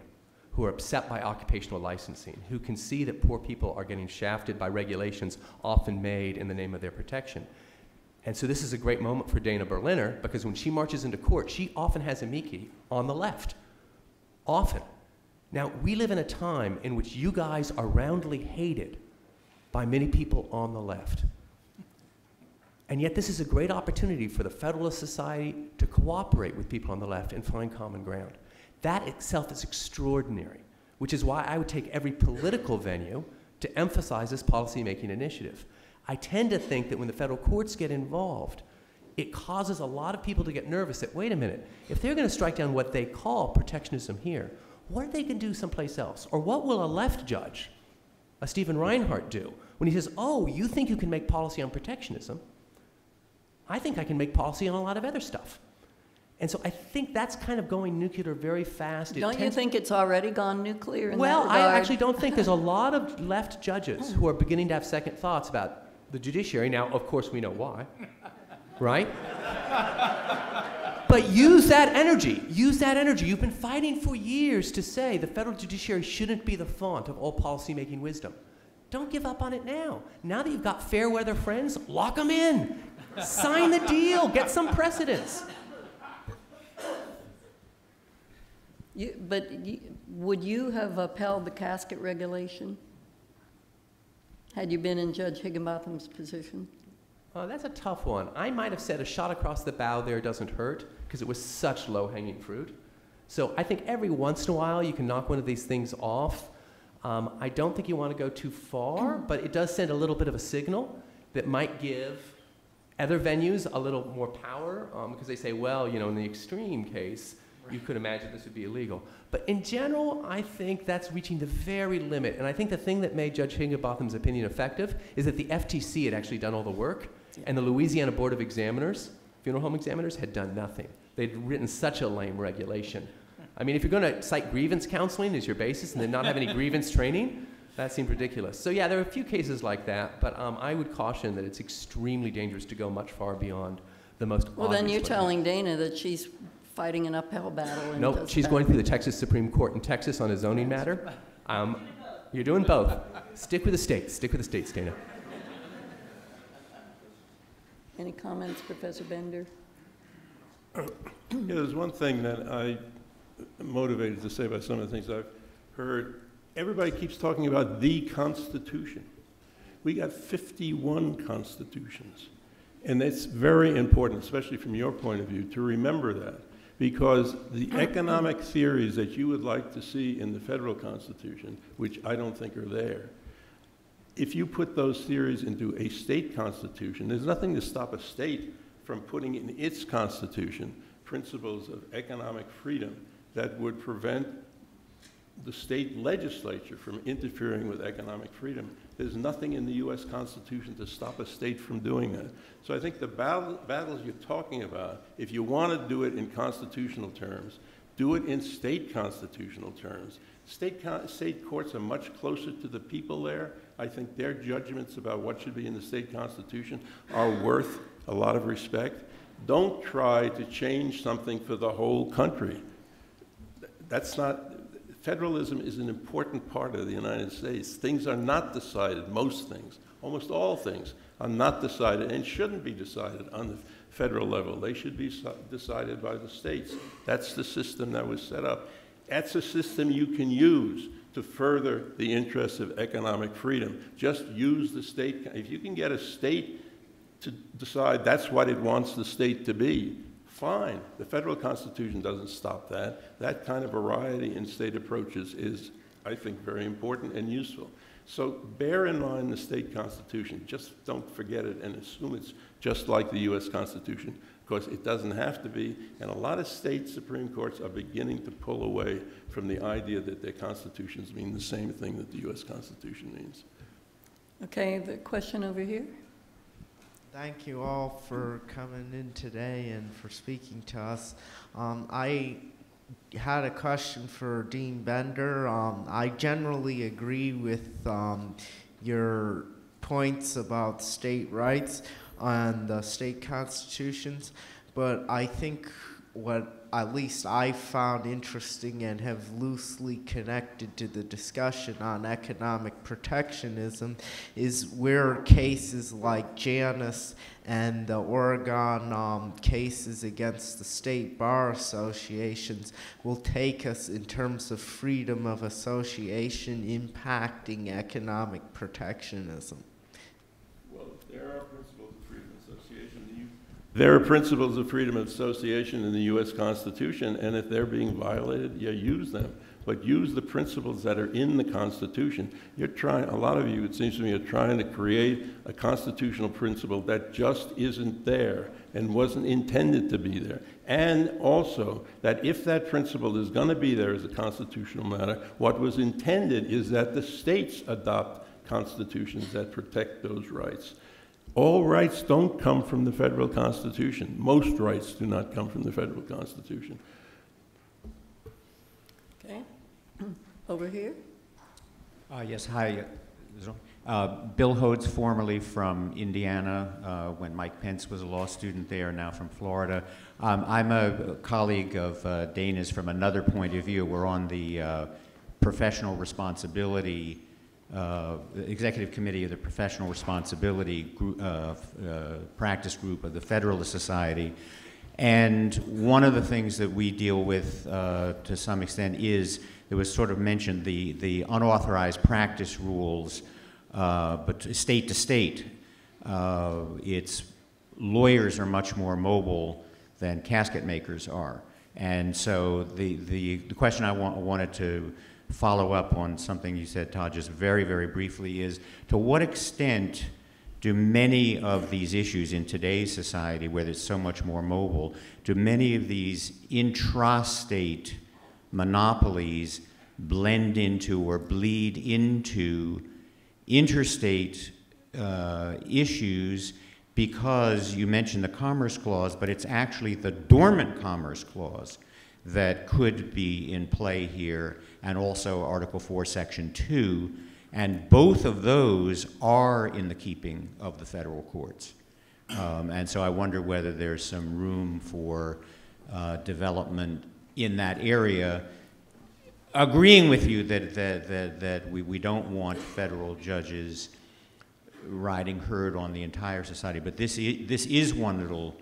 who are upset by occupational licensing, who can see that poor people are getting shafted by regulations often made in the name of their protection. And so this is a great moment for Dana Berliner, because when she marches into court, she often has amici on the left. Often. Now, we live in a time in which you guys are roundly hated by many people on the left. And yet this is a great opportunity for the Federalist Society to cooperate with people on the left and find common ground. That itself is extraordinary, which is why I would take every political venue to emphasize this policymaking initiative. I tend to think that when the federal courts get involved, it causes a lot of people to get nervous that, wait a minute, if they're going to strike down what they call protectionism here, what are they going to do someplace else? Or what will a left judge, a Stephen Reinhardt, do when he says, oh, you think you can make policy on protectionism? I think I can make policy on a lot of other stuff. And so I think that's kind of going nuclear very fast. It don't you think it's already gone nuclear in well, that regard? I actually don't think. There's a lot of left judges who are beginning to have second thoughts about the judiciary. Now, of course, we know why, right? But use that energy. Use that energy. You've been fighting for years to say the federal judiciary shouldn't be the font of all policymaking wisdom. Don't give up on it now. Now that you've got fair weather friends, lock them in. Sign the deal. Get some precedence. You, but you, would you have upheld the casket regulation had you been in Judge Higginbotham's position? Oh, that's a tough one. I might have said a shot across the bow there doesn't hurt, because it was such low-hanging fruit. So I think every once in a while you can knock one of these things off. Um, I don't think you want to go too far, but it does send a little bit of a signal that might give other venues a little more power, um, because they say, well, you know, in the extreme case, you could imagine this would be illegal. But in general, I think that's reaching the very limit. And I think the thing that made Judge Higginbotham's opinion effective is that the F T C had actually done all the work, and the Louisiana Board of Examiners Funeral home examiners had done nothing. They'd written such a lame regulation. I mean, if you're going to cite grievance counseling as your basis and then not have any grievance training, that seemed ridiculous. So yeah, there are a few cases like that, but um, I would caution that it's extremely dangerous to go much far beyond the most obvious. Well, then you're telling Dana that she's fighting an uphill battle. No, nope, she's going through the Texas Supreme Court in Texas on a zoning matter. Um, you're doing both. Stick with the states. Stick with the states, Dana. Any comments, Professor Bender? Uh, yeah, there's one thing that I motivated to say by some of the things I've heard. Everybody keeps talking about the Constitution. We got fifty-one constitutions. And it's very important, especially from your point of view, to remember that. Because the economic theories that you would like to see in the federal Constitution, which I don't think are there, if you put those theories into a state constitution, there's nothing to stop a state from putting in its constitution principles of economic freedom that would prevent the state legislature from interfering with economic freedom. There's nothing in the U S Constitution to stop a state from doing that. So I think the battle, battles you're talking about, if you want to do it in constitutional terms, do it in state constitutional terms. State, con state courts are much closer to the people there. I think their judgments about what should be in the state constitution are worth a lot of respect. Don't try to change something for the whole country. That's not, federalism is an important part of the United States. Things are not decided, most things, almost all things are not decided and shouldn't be decided on the federal level. They should be decided by the states. That's the system that was set up. That's a system you can use to further the interests of economic freedom. Just use the state. If you can get a state to decide that's what it wants the state to be, fine. The federal Constitution doesn't stop that. That kind of variety in state approaches is, I think, very important and useful. So bear in mind the state Constitution. Just don't forget it and assume it's just like the U S Constitution. Of course, it doesn't have to be. And a lot of state Supreme Courts are beginning to pull away from the idea that their constitutions mean the same thing that the U S Constitution means. Okay, the question over here. Thank you all for coming in today and for speaking to us. Um, I had a question for Dean Bender. Um, I generally agree with um, your points about state rights and the state constitutions, but I think what at least I found interesting and have loosely connected to the discussion on economic protectionism is where cases like Janus and the Oregon um, cases against the state bar associations will take us in terms of freedom of association impacting economic protectionism. Well, there are principles of freedom of association. There are principles of freedom of association in the U S Constitution, and if they're being violated, yeah, use them. But use the principles that are in the Constitution. You're trying, a lot of you, it seems to me, are trying to create a constitutional principle that just isn't there and wasn't intended to be there. And also, that if that principle is going to be there as a constitutional matter, what was intended is that the states adopt constitutions that protect those rights. All rights don't come from the federal Constitution. Most rights do not come from the federal Constitution. Okay. Over here. Uh, yes, hi. Uh, Bill Hodes, formerly from Indiana, uh, when Mike Pence was a law student there, now from Florida. Um, I'm a colleague of uh, Dana's from another point of view. We're on the uh, professional responsibility Uh, the Executive Committee of the Professional Responsibility group, uh, uh, Practice Group of the Federalist Society. And one of the things that we deal with uh, to some extent is, it was sort of mentioned, the, the unauthorized practice rules, uh, but state to state. Uh, it's lawyers are much more mobile than casket makers are. And so the, the, the question I wa- wanted to follow up on something you said, Todd, just very, very briefly, is to what extent do many of these issues in today's society, where it's so much more mobile, do many of these intrastate monopolies blend into or bleed into interstate uh, issues because you mentioned the Commerce Clause, but it's actually the Dormant Commerce Clause that could be in play here, and also Article four, Section two, and both of those are in the keeping of the federal courts. Um, and so I wonder whether there's some room for uh, development in that area, agreeing with you that, that, that, that we, we don't want federal judges riding herd on the entire society, but this is, this is one little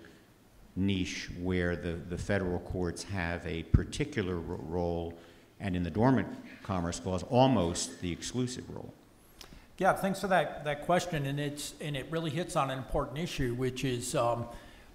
niche where the, the federal courts have a particular role, and in the Dormant Commerce Clause, almost the exclusive role. Yeah, thanks for that, that question, and, it's, and it really hits on an important issue, which is um,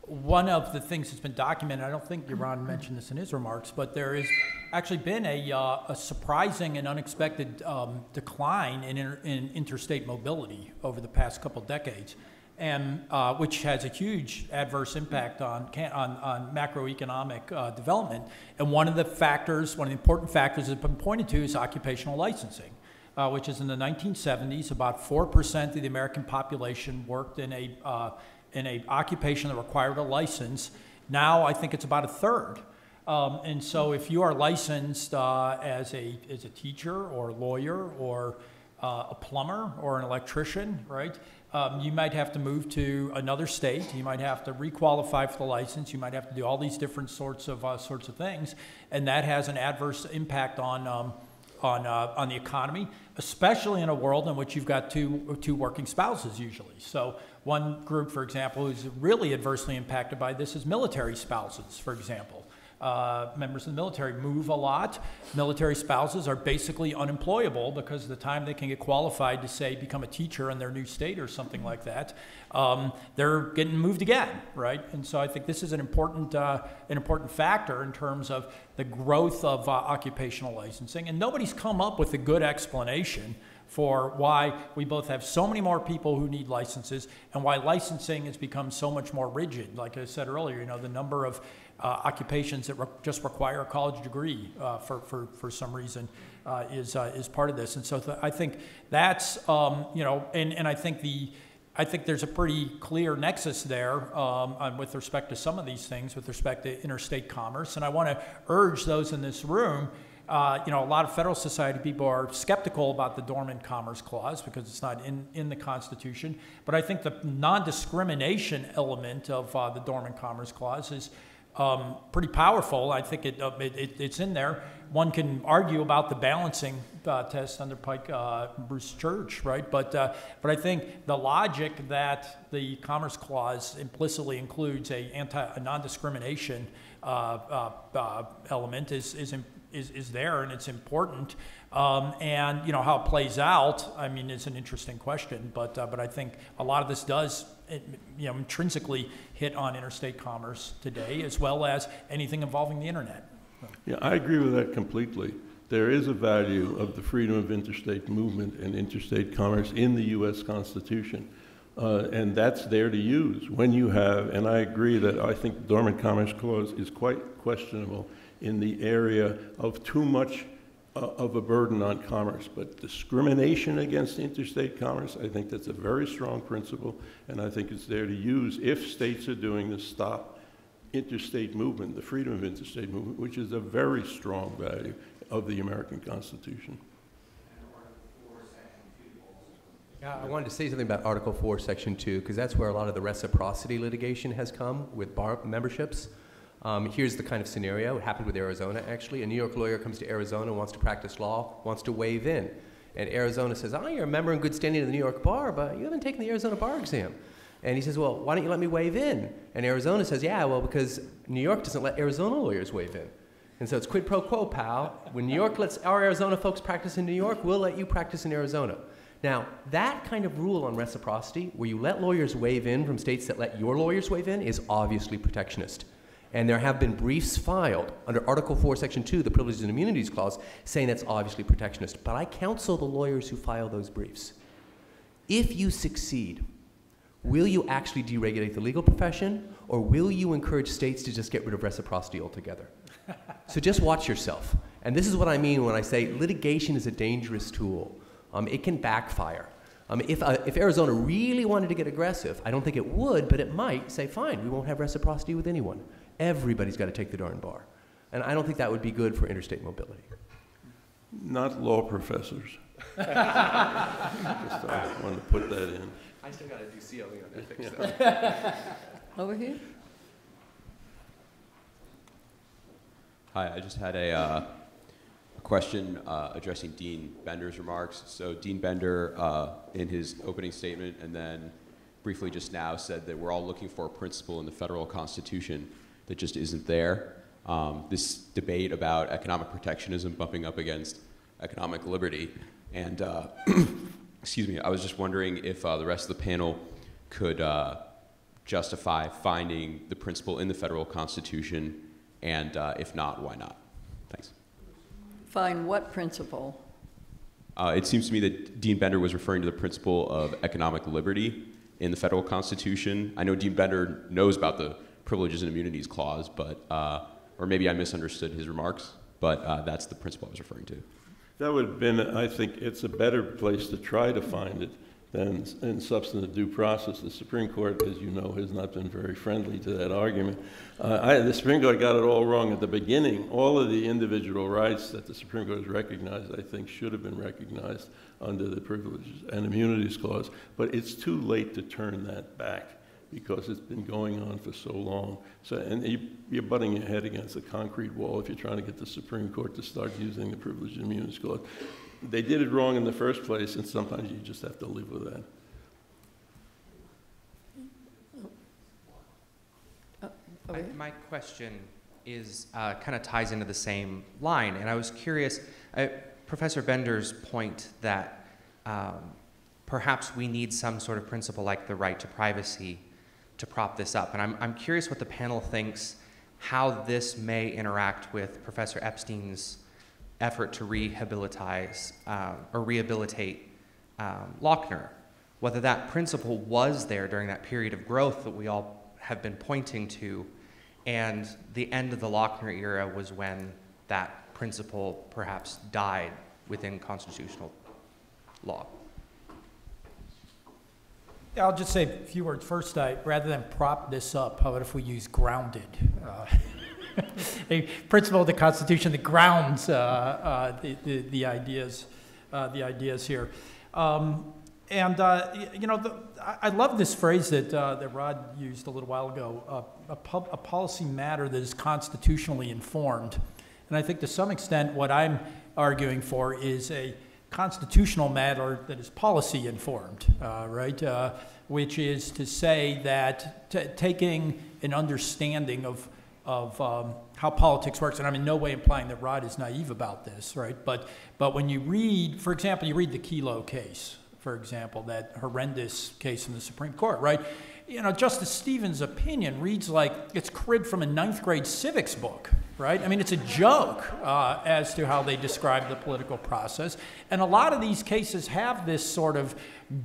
one of the things that's been documented. I don't think Yaron mentioned this in his remarks, but there has actually been a, uh, a surprising and unexpected um, decline in, inter in interstate mobility over the past couple decades, and, uh, which has a huge adverse impact on, can on, on macroeconomic uh, development. And one of the factors, one of the important factors that's been pointed to is occupational licensing. Uh, which is in the nineteen seventies, about four percent of the American population worked in a, uh, in a occupation that required a license. Now I think it's about a third. Um, and so if you are licensed uh, as, a, as a teacher or a lawyer or uh, a plumber or an electrician, right, um, you might have to move to another state. You might have to requalify for the license. You might have to do all these different sorts of, uh, sorts of things. And that has an adverse impact on, um, on, uh, on the economy, especially in a world in which you've got two, two working spouses usually. So one group, for example, who's really adversely impacted by this is military spouses, for example. Uh, members of the military move a lot. Military spouses are basically unemployable because of the time they can get qualified to, say, become a teacher in their new state or something like that. Um, they're getting moved again, right? And so I think this is an important, uh, an important factor in terms of the growth of uh, occupational licensing. And nobody's come up with a good explanation for why we both have so many more people who need licenses and why licensing has become so much more rigid. Like I said earlier, you know, the number of uh, occupations that re just require a college degree uh, for, for, for some reason uh, is, uh, is part of this. And so th I think that's, um, you know, and, and I think the, I think there's a pretty clear nexus there um, on, with respect to some of these things, with respect to interstate commerce. And I want to urge those in this room. Uh, you know, a lot of Federalist Society people are skeptical about the Dormant Commerce Clause because it's not in, in the Constitution. But I think the non-discrimination element of uh, the Dormant Commerce Clause is um, pretty powerful. I think it, uh, it, it, it's in there. One can argue about the balancing uh, test under Pike uh, Bruce Church, right? But, uh, but I think the logic that the Commerce Clause implicitly includes a, anti, a non-discrimination uh, uh, uh, element is, is important. Is, is there, and it's important, um, and you know how it plays out. I mean, it's an interesting question, but uh, but I think a lot of this does, it, you know, intrinsically hit on interstate commerce today, as well as anything involving the internet. Yeah, I agree with that completely. There is a value of the freedom of interstate movement and interstate commerce in the U S Constitution, uh, and that's there to use when you have. And I agree that I think the Dormant Commerce Clause is quite questionable in the area of too much uh, of a burden on commerce. But discrimination against interstate commerce, I think that's a very strong principle, and I think it's there to use if states are doing this stop interstate movement, the freedom of interstate movement, which is a very strong value of the American Constitution. Yeah, I wanted to say something about Article four, Section two, because that's where a lot of the reciprocity litigation has come with bar memberships. Um, here's the kind of scenario. It happened with Arizona, actually. A New York lawyer comes to Arizona, wants to practice law, wants to waive in. And Arizona says, oh, you're a member in good standing of the New York bar, but you haven't taken the Arizona bar exam. And he says, well, why don't you let me waive in? And Arizona says, yeah, well, because New York doesn't let Arizona lawyers waive in. And so it's quid pro quo, pal. When New York lets our Arizona folks practice in New York, we'll let you practice in Arizona. Now, that kind of rule on reciprocity, where you let lawyers waive in from states that let your lawyers waive in, is obviously protectionist. And there have been briefs filed under Article four, Section two, the Privileges and Immunities Clause, saying that's obviously protectionist. But I counsel the lawyers who file those briefs. If you succeed, will you actually deregulate the legal profession, or will you encourage states to just get rid of reciprocity altogether? So just watch yourself. And this is what I mean when I say litigation is a dangerous tool. Um, it can backfire. Um, if, uh, if Arizona really wanted to get aggressive, I don't think it would, but it might say, fine, we won't have reciprocity with anyone. Everybody's got to take the darn bar. And I don't think that would be good for interstate mobility. Not law professors. Just I wanted to put that in. I still got to do C L E on ethics, though. Yeah. Over here. Hi, I just had a, uh, a question uh, addressing Dean Bender's remarks. So Dean Bender, uh, in his opening statement and then briefly just now, said that we're all looking for a principle in the federal Constitution that just isn't there. Um, this debate about economic protectionism bumping up against economic liberty. And uh, excuse me, I was just wondering if uh, the rest of the panel could uh, justify finding the principle in the federal Constitution, and uh, if not, why not? Thanks. Find what principle? Uh, it seems to me that Dean Bender was referring to the principle of economic liberty in the federal Constitution. I know Dean Bender knows about the Privileges and Immunities Clause, but uh, or maybe I misunderstood his remarks, but uh, that's the principle I was referring to. That would have been, I think, it's a better place to try to find it than in substantive due process. The Supreme Court, as you know, has not been very friendly to that argument. Uh, I, the Supreme Court got it all wrong at the beginning. All of the individual rights that the Supreme Court has recognized, I think, should have been recognized under the Privileges and Immunities Clause. But it's too late to turn that back, because it's been going on for so long. So, and you, you're butting your head against a concrete wall if you're trying to get the Supreme Court to start using the Privileges and Immunities Clause. They did it wrong in the first place, and sometimes you just have to live with that. I, my question is uh, kind of ties into the same line, and I was curious, uh, Professor Bender's point that um, perhaps we need some sort of principle like the right to privacy to prop this up. And I'm, I'm curious what the panel thinks, how this may interact with Professor Epstein's effort to rehabilitize um, or rehabilitate um, Lochner, whether that principle was there during that period of growth that we all have been pointing to, and the end of the Lochner era was when that principle perhaps died within constitutional law. I'll just say a few words. First, I, rather than prop this up, how about if we use grounded? Uh, the principle of the Constitution that grounds uh, uh, the, the, the, ideas, uh, the ideas here. Um, and, uh, you know, the, I love this phrase that, uh, that Rod used a little while ago, uh, a, pub, a policy matter that is constitutionally informed. And I think to some extent what I'm arguing for is a constitutional matter that is policy informed, uh, right? Uh, which is to say that t taking an understanding of, of um, how politics works, and I'm in no way implying that Rod is naive about this, right? But, but when you read, for example, you read the Kelo case, for example, that horrendous case in the Supreme Court, right? You know, Justice Stevens' opinion reads like it's cribbed from a ninth grade civics book, right? I mean, it's a joke uh, as to how they describe the political process. And a lot of these cases have this sort of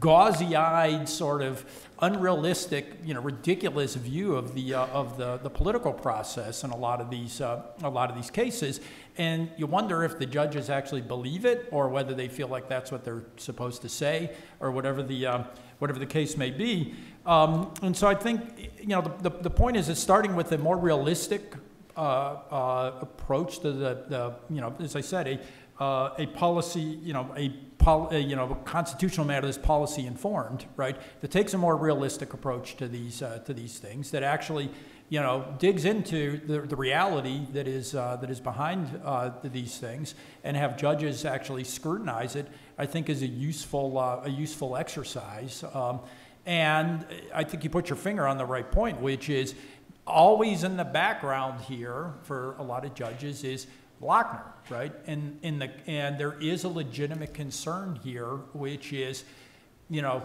gauzy-eyed, sort of unrealistic, you know, ridiculous view of the uh, of the, the political process in a lot of these uh, a lot of these cases. And you wonder if the judges actually believe it, or whether they feel like that's what they're supposed to say, or whatever the uh, whatever the case may be. Um, and so I think, you know, the, the, the point is, is starting with a more realistic uh, uh, approach to the, the, you know, as I said, a, uh, a policy, you know, a, pol a you know, a constitutional matter that's policy informed, right? That takes a more realistic approach to these, uh, to these things, that actually, you know, digs into the, the reality that is, uh, that is behind uh, these things, and have judges actually scrutinize it, I think is a useful, uh, a useful exercise. Um, And I think you put your finger on the right point, which is always in the background here for a lot of judges is Lochner, right? And, in the, and there is a legitimate concern here, which is, you know,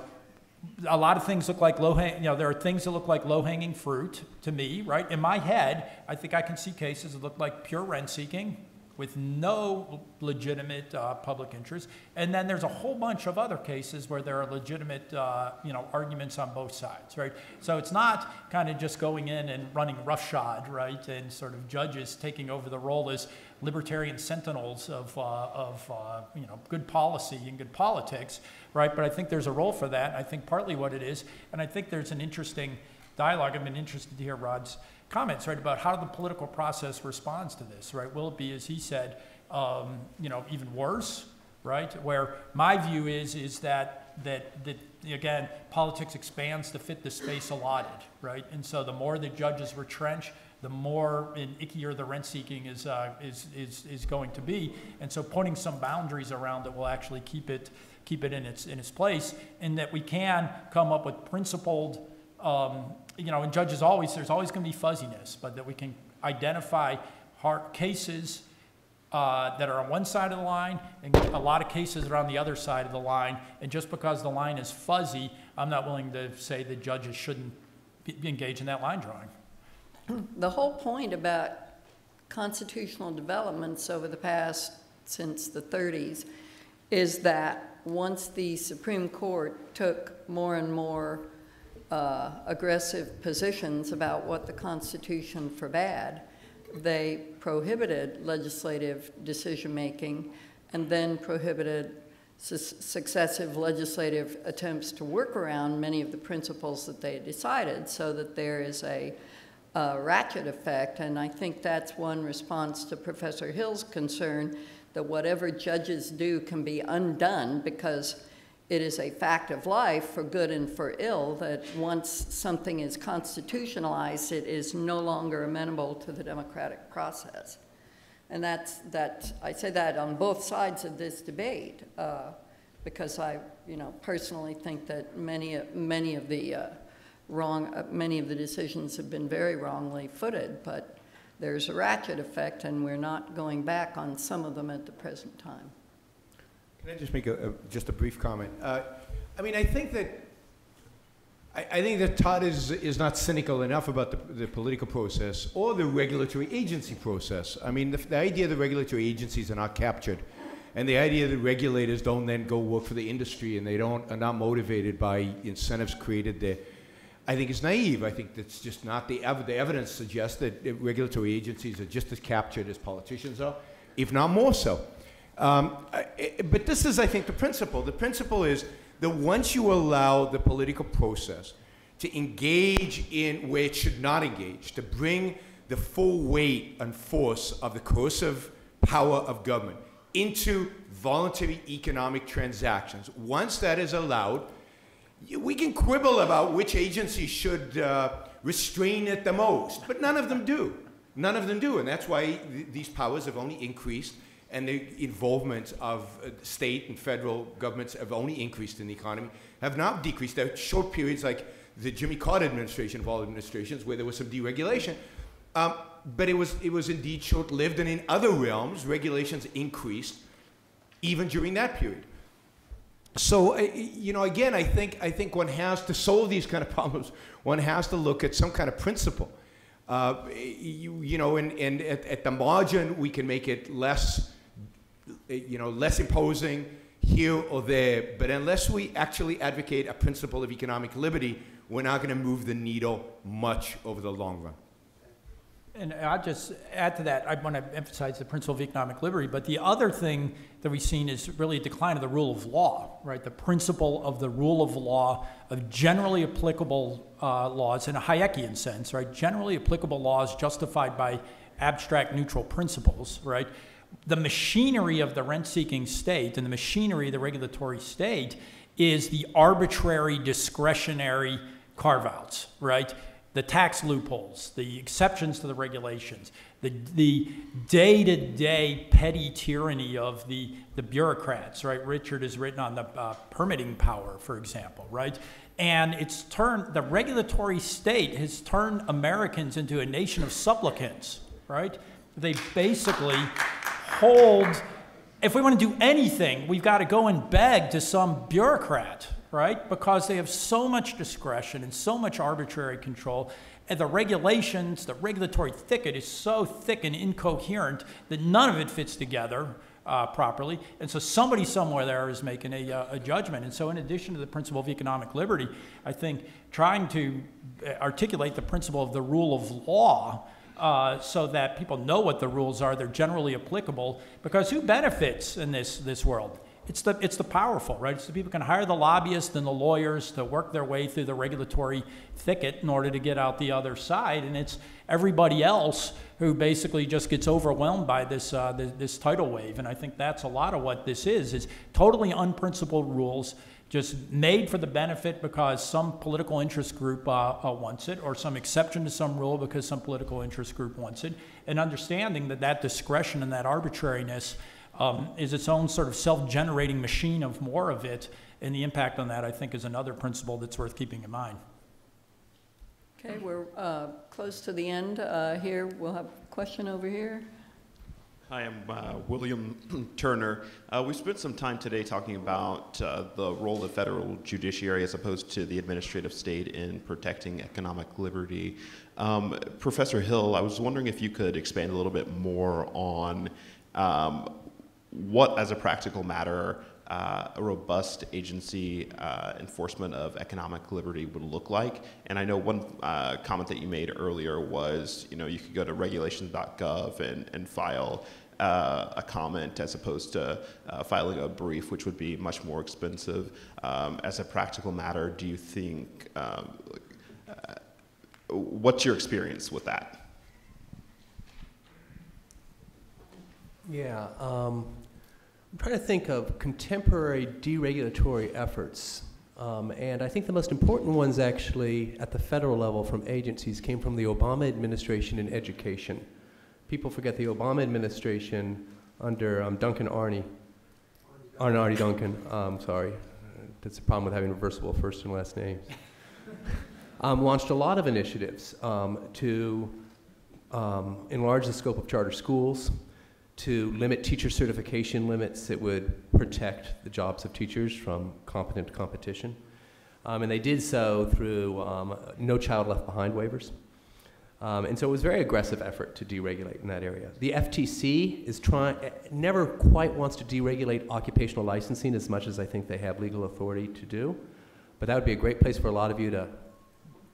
a lot of things look like low-hanging, you know, there are things that look like low-hanging fruit to me, right? In my head, I think I can see cases that look like pure rent-seeking, with no legitimate uh, public interest. And then there's a whole bunch of other cases where there are legitimate uh, you know, arguments on both sides, right? So it's not kind of just going in and running roughshod, right? And sort of judges taking over the role as libertarian sentinels of, uh, of uh, you know, good policy and good politics, right? But I think there's a role for that. I think partly what it is, and I think there's an interesting dialogue. I've been interested to hear Rod's comments, right, about how the political process responds to this, right? Will it be, as he said, um, you know, even worse, right? Where my view is is that that that again, politics expands to fit the space allotted, right? And so the more the judges retrench, the more and ickier the rent-seeking is, uh, is is is going to be, and so putting some boundaries around it will actually keep it keep it in its in its place, and that we can come up with principled. Um, you know, and judges always, there's always going to be fuzziness, but that we can identify hard cases uh, that are on one side of the line and a lot of cases that are on the other side of the line. And just because the line is fuzzy, I'm not willing to say that judges shouldn't be, be engaged in that line drawing. The whole point about constitutional developments over the past, since the thirties, is that once the Supreme Court took more and more Uh, aggressive positions about what the Constitution forbade, they prohibited legislative decision-making and then prohibited su successive legislative attempts to work around many of the principles that they decided, so that there is a uh, ratchet effect. And I think that's one response to Professor Hill's concern that whatever judges do can be undone, because it is a fact of life, for good and for ill, that once something is constitutionalized, it is no longer amenable to the democratic process. And that's, that, I say that on both sides of this debate, uh, because I, you know, personally think that many, many of the uh, wrong, uh, many of the decisions have been very wrongly footed, but there's a ratchet effect, and we're not going back on some of them at the present time. Can I just make a, a just a brief comment? Uh, I mean, I think that I, I think that Todd is is not cynical enough about the, the political process or the regulatory agency process. I mean, the, the idea that regulatory agencies are not captured, and the idea that regulators don't then go work for the industry and they don't are not motivated by incentives created there, I think is naive. I think that's just not the ev the evidence suggests that regulatory agencies are just as captured as politicians are, if not more so. Um, but this is, I think, the principle. The principle is that once you allow the political process to engage in where it should not engage, to bring the full weight and force of the coercive power of government into voluntary economic transactions, once that is allowed, we can quibble about which agency should uh, restrain it the most, but none of them do. None of them do, and that's why th these powers have only increased, and the involvement of state and federal governments have only increased in the economy, have not decreased. There are short periods like the Jimmy Carter administration of all administrations where there was some deregulation, um, but it was, it was indeed short-lived, and in other realms, regulations increased even during that period. So, uh, you know, again, I think, I think one has to solve these kind of problems. One has to look at some kind of principle. Uh, you, you know, and, and at, at the margin, we can make it less you know, less imposing here or there, but unless we actually advocate a principle of economic liberty, we're not going to move the needle much over the long run. And I'll just add to that, I want to emphasize the principle of economic liberty, but the other thing that we've seen is really a decline of the rule of law, right? The principle of the rule of law, of generally applicable uh, laws in a Hayekian sense, right? Generally applicable laws justified by abstract neutral principles, right? The machinery of the rent-seeking state and the machinery of the regulatory state is the arbitrary, discretionary carve-outs, right? The tax loopholes, the exceptions to the regulations, the the day-to-day petty tyranny of the, the bureaucrats, right? Richard has written on the uh, permitting power, for example, right? And it's turned, the regulatory state has turned Americans into a nation of supplicants, right? They basically hold, if we want to do anything, we've got to go and beg to some bureaucrat, right? Because they have so much discretion and so much arbitrary control. and the regulations, the regulatory thicket is so thick and incoherent that none of it fits together uh, properly. And so somebody somewhere there is making a, uh, a judgment. And so in addition to the principle of economic liberty, I think trying to articulate the principle of the rule of law Uh, so that people know what the rules are, they're generally applicable, because who benefits in this, this world? It's the, it's the powerful, right? It's the people who can hire the lobbyists and the lawyers to work their way through the regulatory thicket in order to get out the other side, and it's everybody else who basically just gets overwhelmed by this, uh, this, this tidal wave, and I think that's a lot of what this is, is totally unprincipled rules just made for the benefit because some political interest group uh, uh, wants it, or some exception to some rule because some political interest group wants it, and understanding that that discretion and that arbitrariness um, is its own sort of self-generating machine of more of it, and the impact on that, I think, is another principle that's worth keeping in mind. Okay, we're uh, close to the end uh, here. We'll have a question over here. Hi, I'm uh, William Turner. Uh, we spent some time today talking about uh, the role of the federal judiciary as opposed to the administrative state in protecting economic liberty. Um, Professor Hill, I was wondering if you could expand a little bit more on um, what, as a practical matter, uh, a robust agency uh, enforcement of economic liberty would look like. And I know one uh, comment that you made earlier was, you know, you could go to regulations dot gov and, and file Uh, a comment as opposed to uh, filing a brief, which would be much more expensive. Um, as a practical matter, do you think, um, uh, what's your experience with that? Yeah, um, I'm trying to think of contemporary deregulatory efforts. Um, and I think the most important ones actually at the federal level from agencies came from the Obama administration in education. People forget the Obama administration under um, Duncan Arney, Arne Arne Duncan, um, sorry. That's the problem with having reversible first and last names. um, launched a lot of initiatives um, to um, enlarge the scope of charter schools, to limit teacher certification limits that would protect the jobs of teachers from competent competition. Um, and they did so through um, No Child Left Behind waivers. Um, and so it was a very aggressive effort to deregulate in that area. The F T C is trying, never quite wants to deregulate occupational licensing as much as I think they have legal authority to do. But that would be a great place for a lot of you to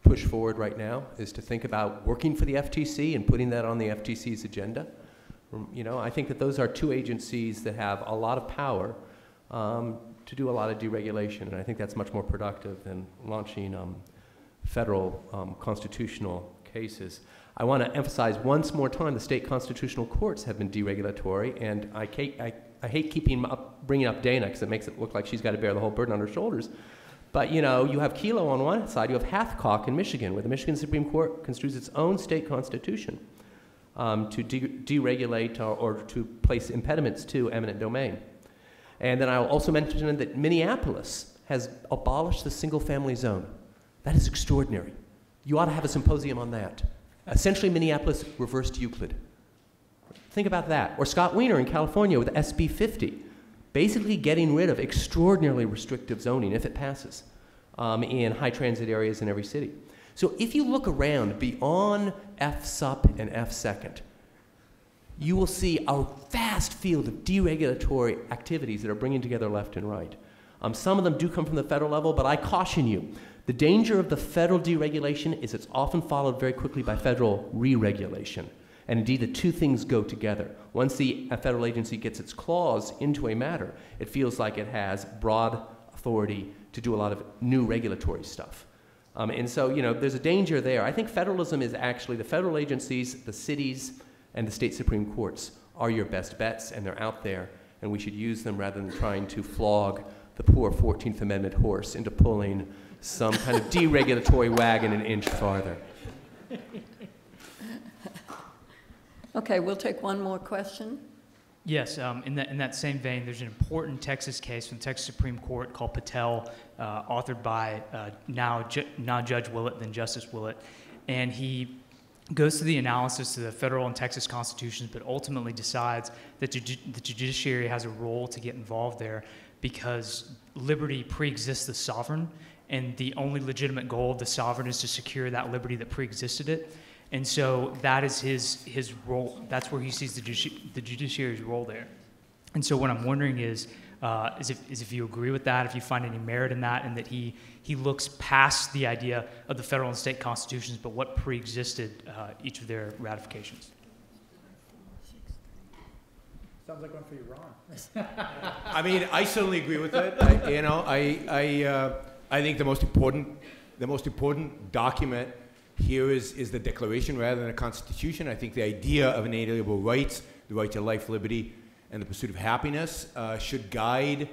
push forward right now, is to think about working for the F T C and putting that on the F T C's agenda. You know, I think that those are two agencies that have a lot of power um, to do a lot of deregulation. And I think that's much more productive than launching um, federal um, constitutional cases. I want to emphasize once more time the state constitutional courts have been deregulatory, and I, I, I hate keeping up, bringing up Dana because it makes it look like she's got to bear the whole burden on her shoulders. But you know, you have Kelo on one side, you have Hathcock in Michigan, where the Michigan Supreme Court construes its own state constitution um, to de deregulate or, or to place impediments to eminent domain. And then I'll also mention that Minneapolis has abolished the single-family zone. That is extraordinary. You ought to have a symposium on that. Essentially, Minneapolis reversed Euclid. Think about that. Or Scott Wiener in California with S B fifty, basically getting rid of extraordinarily restrictive zoning, if it passes, um, in high transit areas in every city. So if you look around beyond F S U P and F second, you will see a vast field of deregulatory activities that are bringing together left and right. Um, some of them do come from the federal level, but I caution you. The danger of the federal deregulation is it's often followed very quickly by federal re-regulation. And indeed, the two things go together. Once the federal agency gets its claws into a matter, it feels like it has broad authority to do a lot of new regulatory stuff. Um, and so, you know, there's a danger there. I think federalism is actually the federal agencies, the cities, and the state Supreme Courts are your best bets, and they're out there, and we should use them rather than trying to flog the poor fourteenth Amendment horse into pulling some kind of deregulatory wagon an inch farther. Okay, we'll take one more question. Yes, um, in, that, in that same vein, there's an important Texas case from the Texas Supreme Court called Patel, uh, authored by uh, now, ju now Judge Willett, then Justice Willett, and he goes through the analysis of the federal and Texas constitutions, but ultimately decides that ju the judiciary has a role to get involved there because liberty pre-exists the sovereign, and the only legitimate goal of the sovereign is to secure that liberty that preexisted it. And so that is his, his role. That's where he sees the, judici the judiciary's role there. And so what I'm wondering is, uh, is, if, is if you agree with that, if you find any merit in that, and that he, he looks past the idea of the federal and state constitutions, but what preexisted uh, each of their ratifications. Sounds like one for you, Ron. I mean, I certainly agree with it. I, you know, I, I, uh, I think the most important, the most important document here is, is the Declaration rather than a Constitution. I think the idea of inalienable rights, the right to life, liberty, and the pursuit of happiness, uh, should guide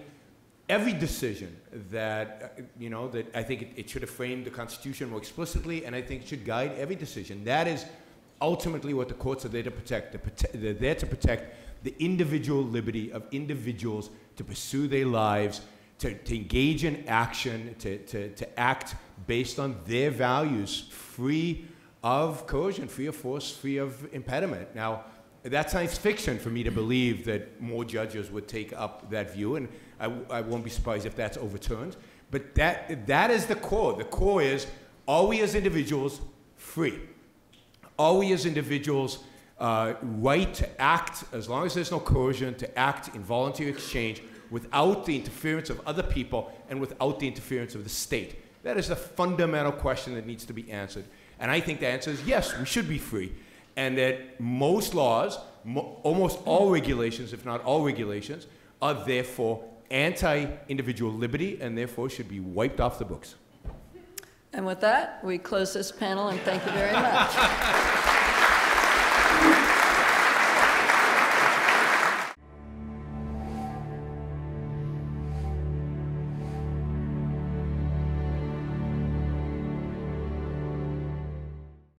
every decision that, uh, you know, that I think it, it should have framed the Constitution more explicitly, and I think it should guide every decision. That is ultimately what the courts are there to protect. They're there to protect the individual liberty of individuals to pursue their lives, to, to engage in action, to, to, to act based on their values, free of coercion, free of force, free of impediment. Now, that's science fiction for me to believe that more judges would take up that view, and I, I won't be surprised if that's overturned. But that, that is the core. The core is, are we as individuals free? Are we as individuals Uh, right to act, as long as there's no coercion, to act in voluntary exchange without the interference of other people and without the interference of the state? That is the fundamental question that needs to be answered. And I think the answer is yes, we should be free. And that most laws, mo almost all regulations, if not all regulations, are therefore anti-individual liberty and therefore should be wiped off the books. And with that, we close this panel, and thank you very much.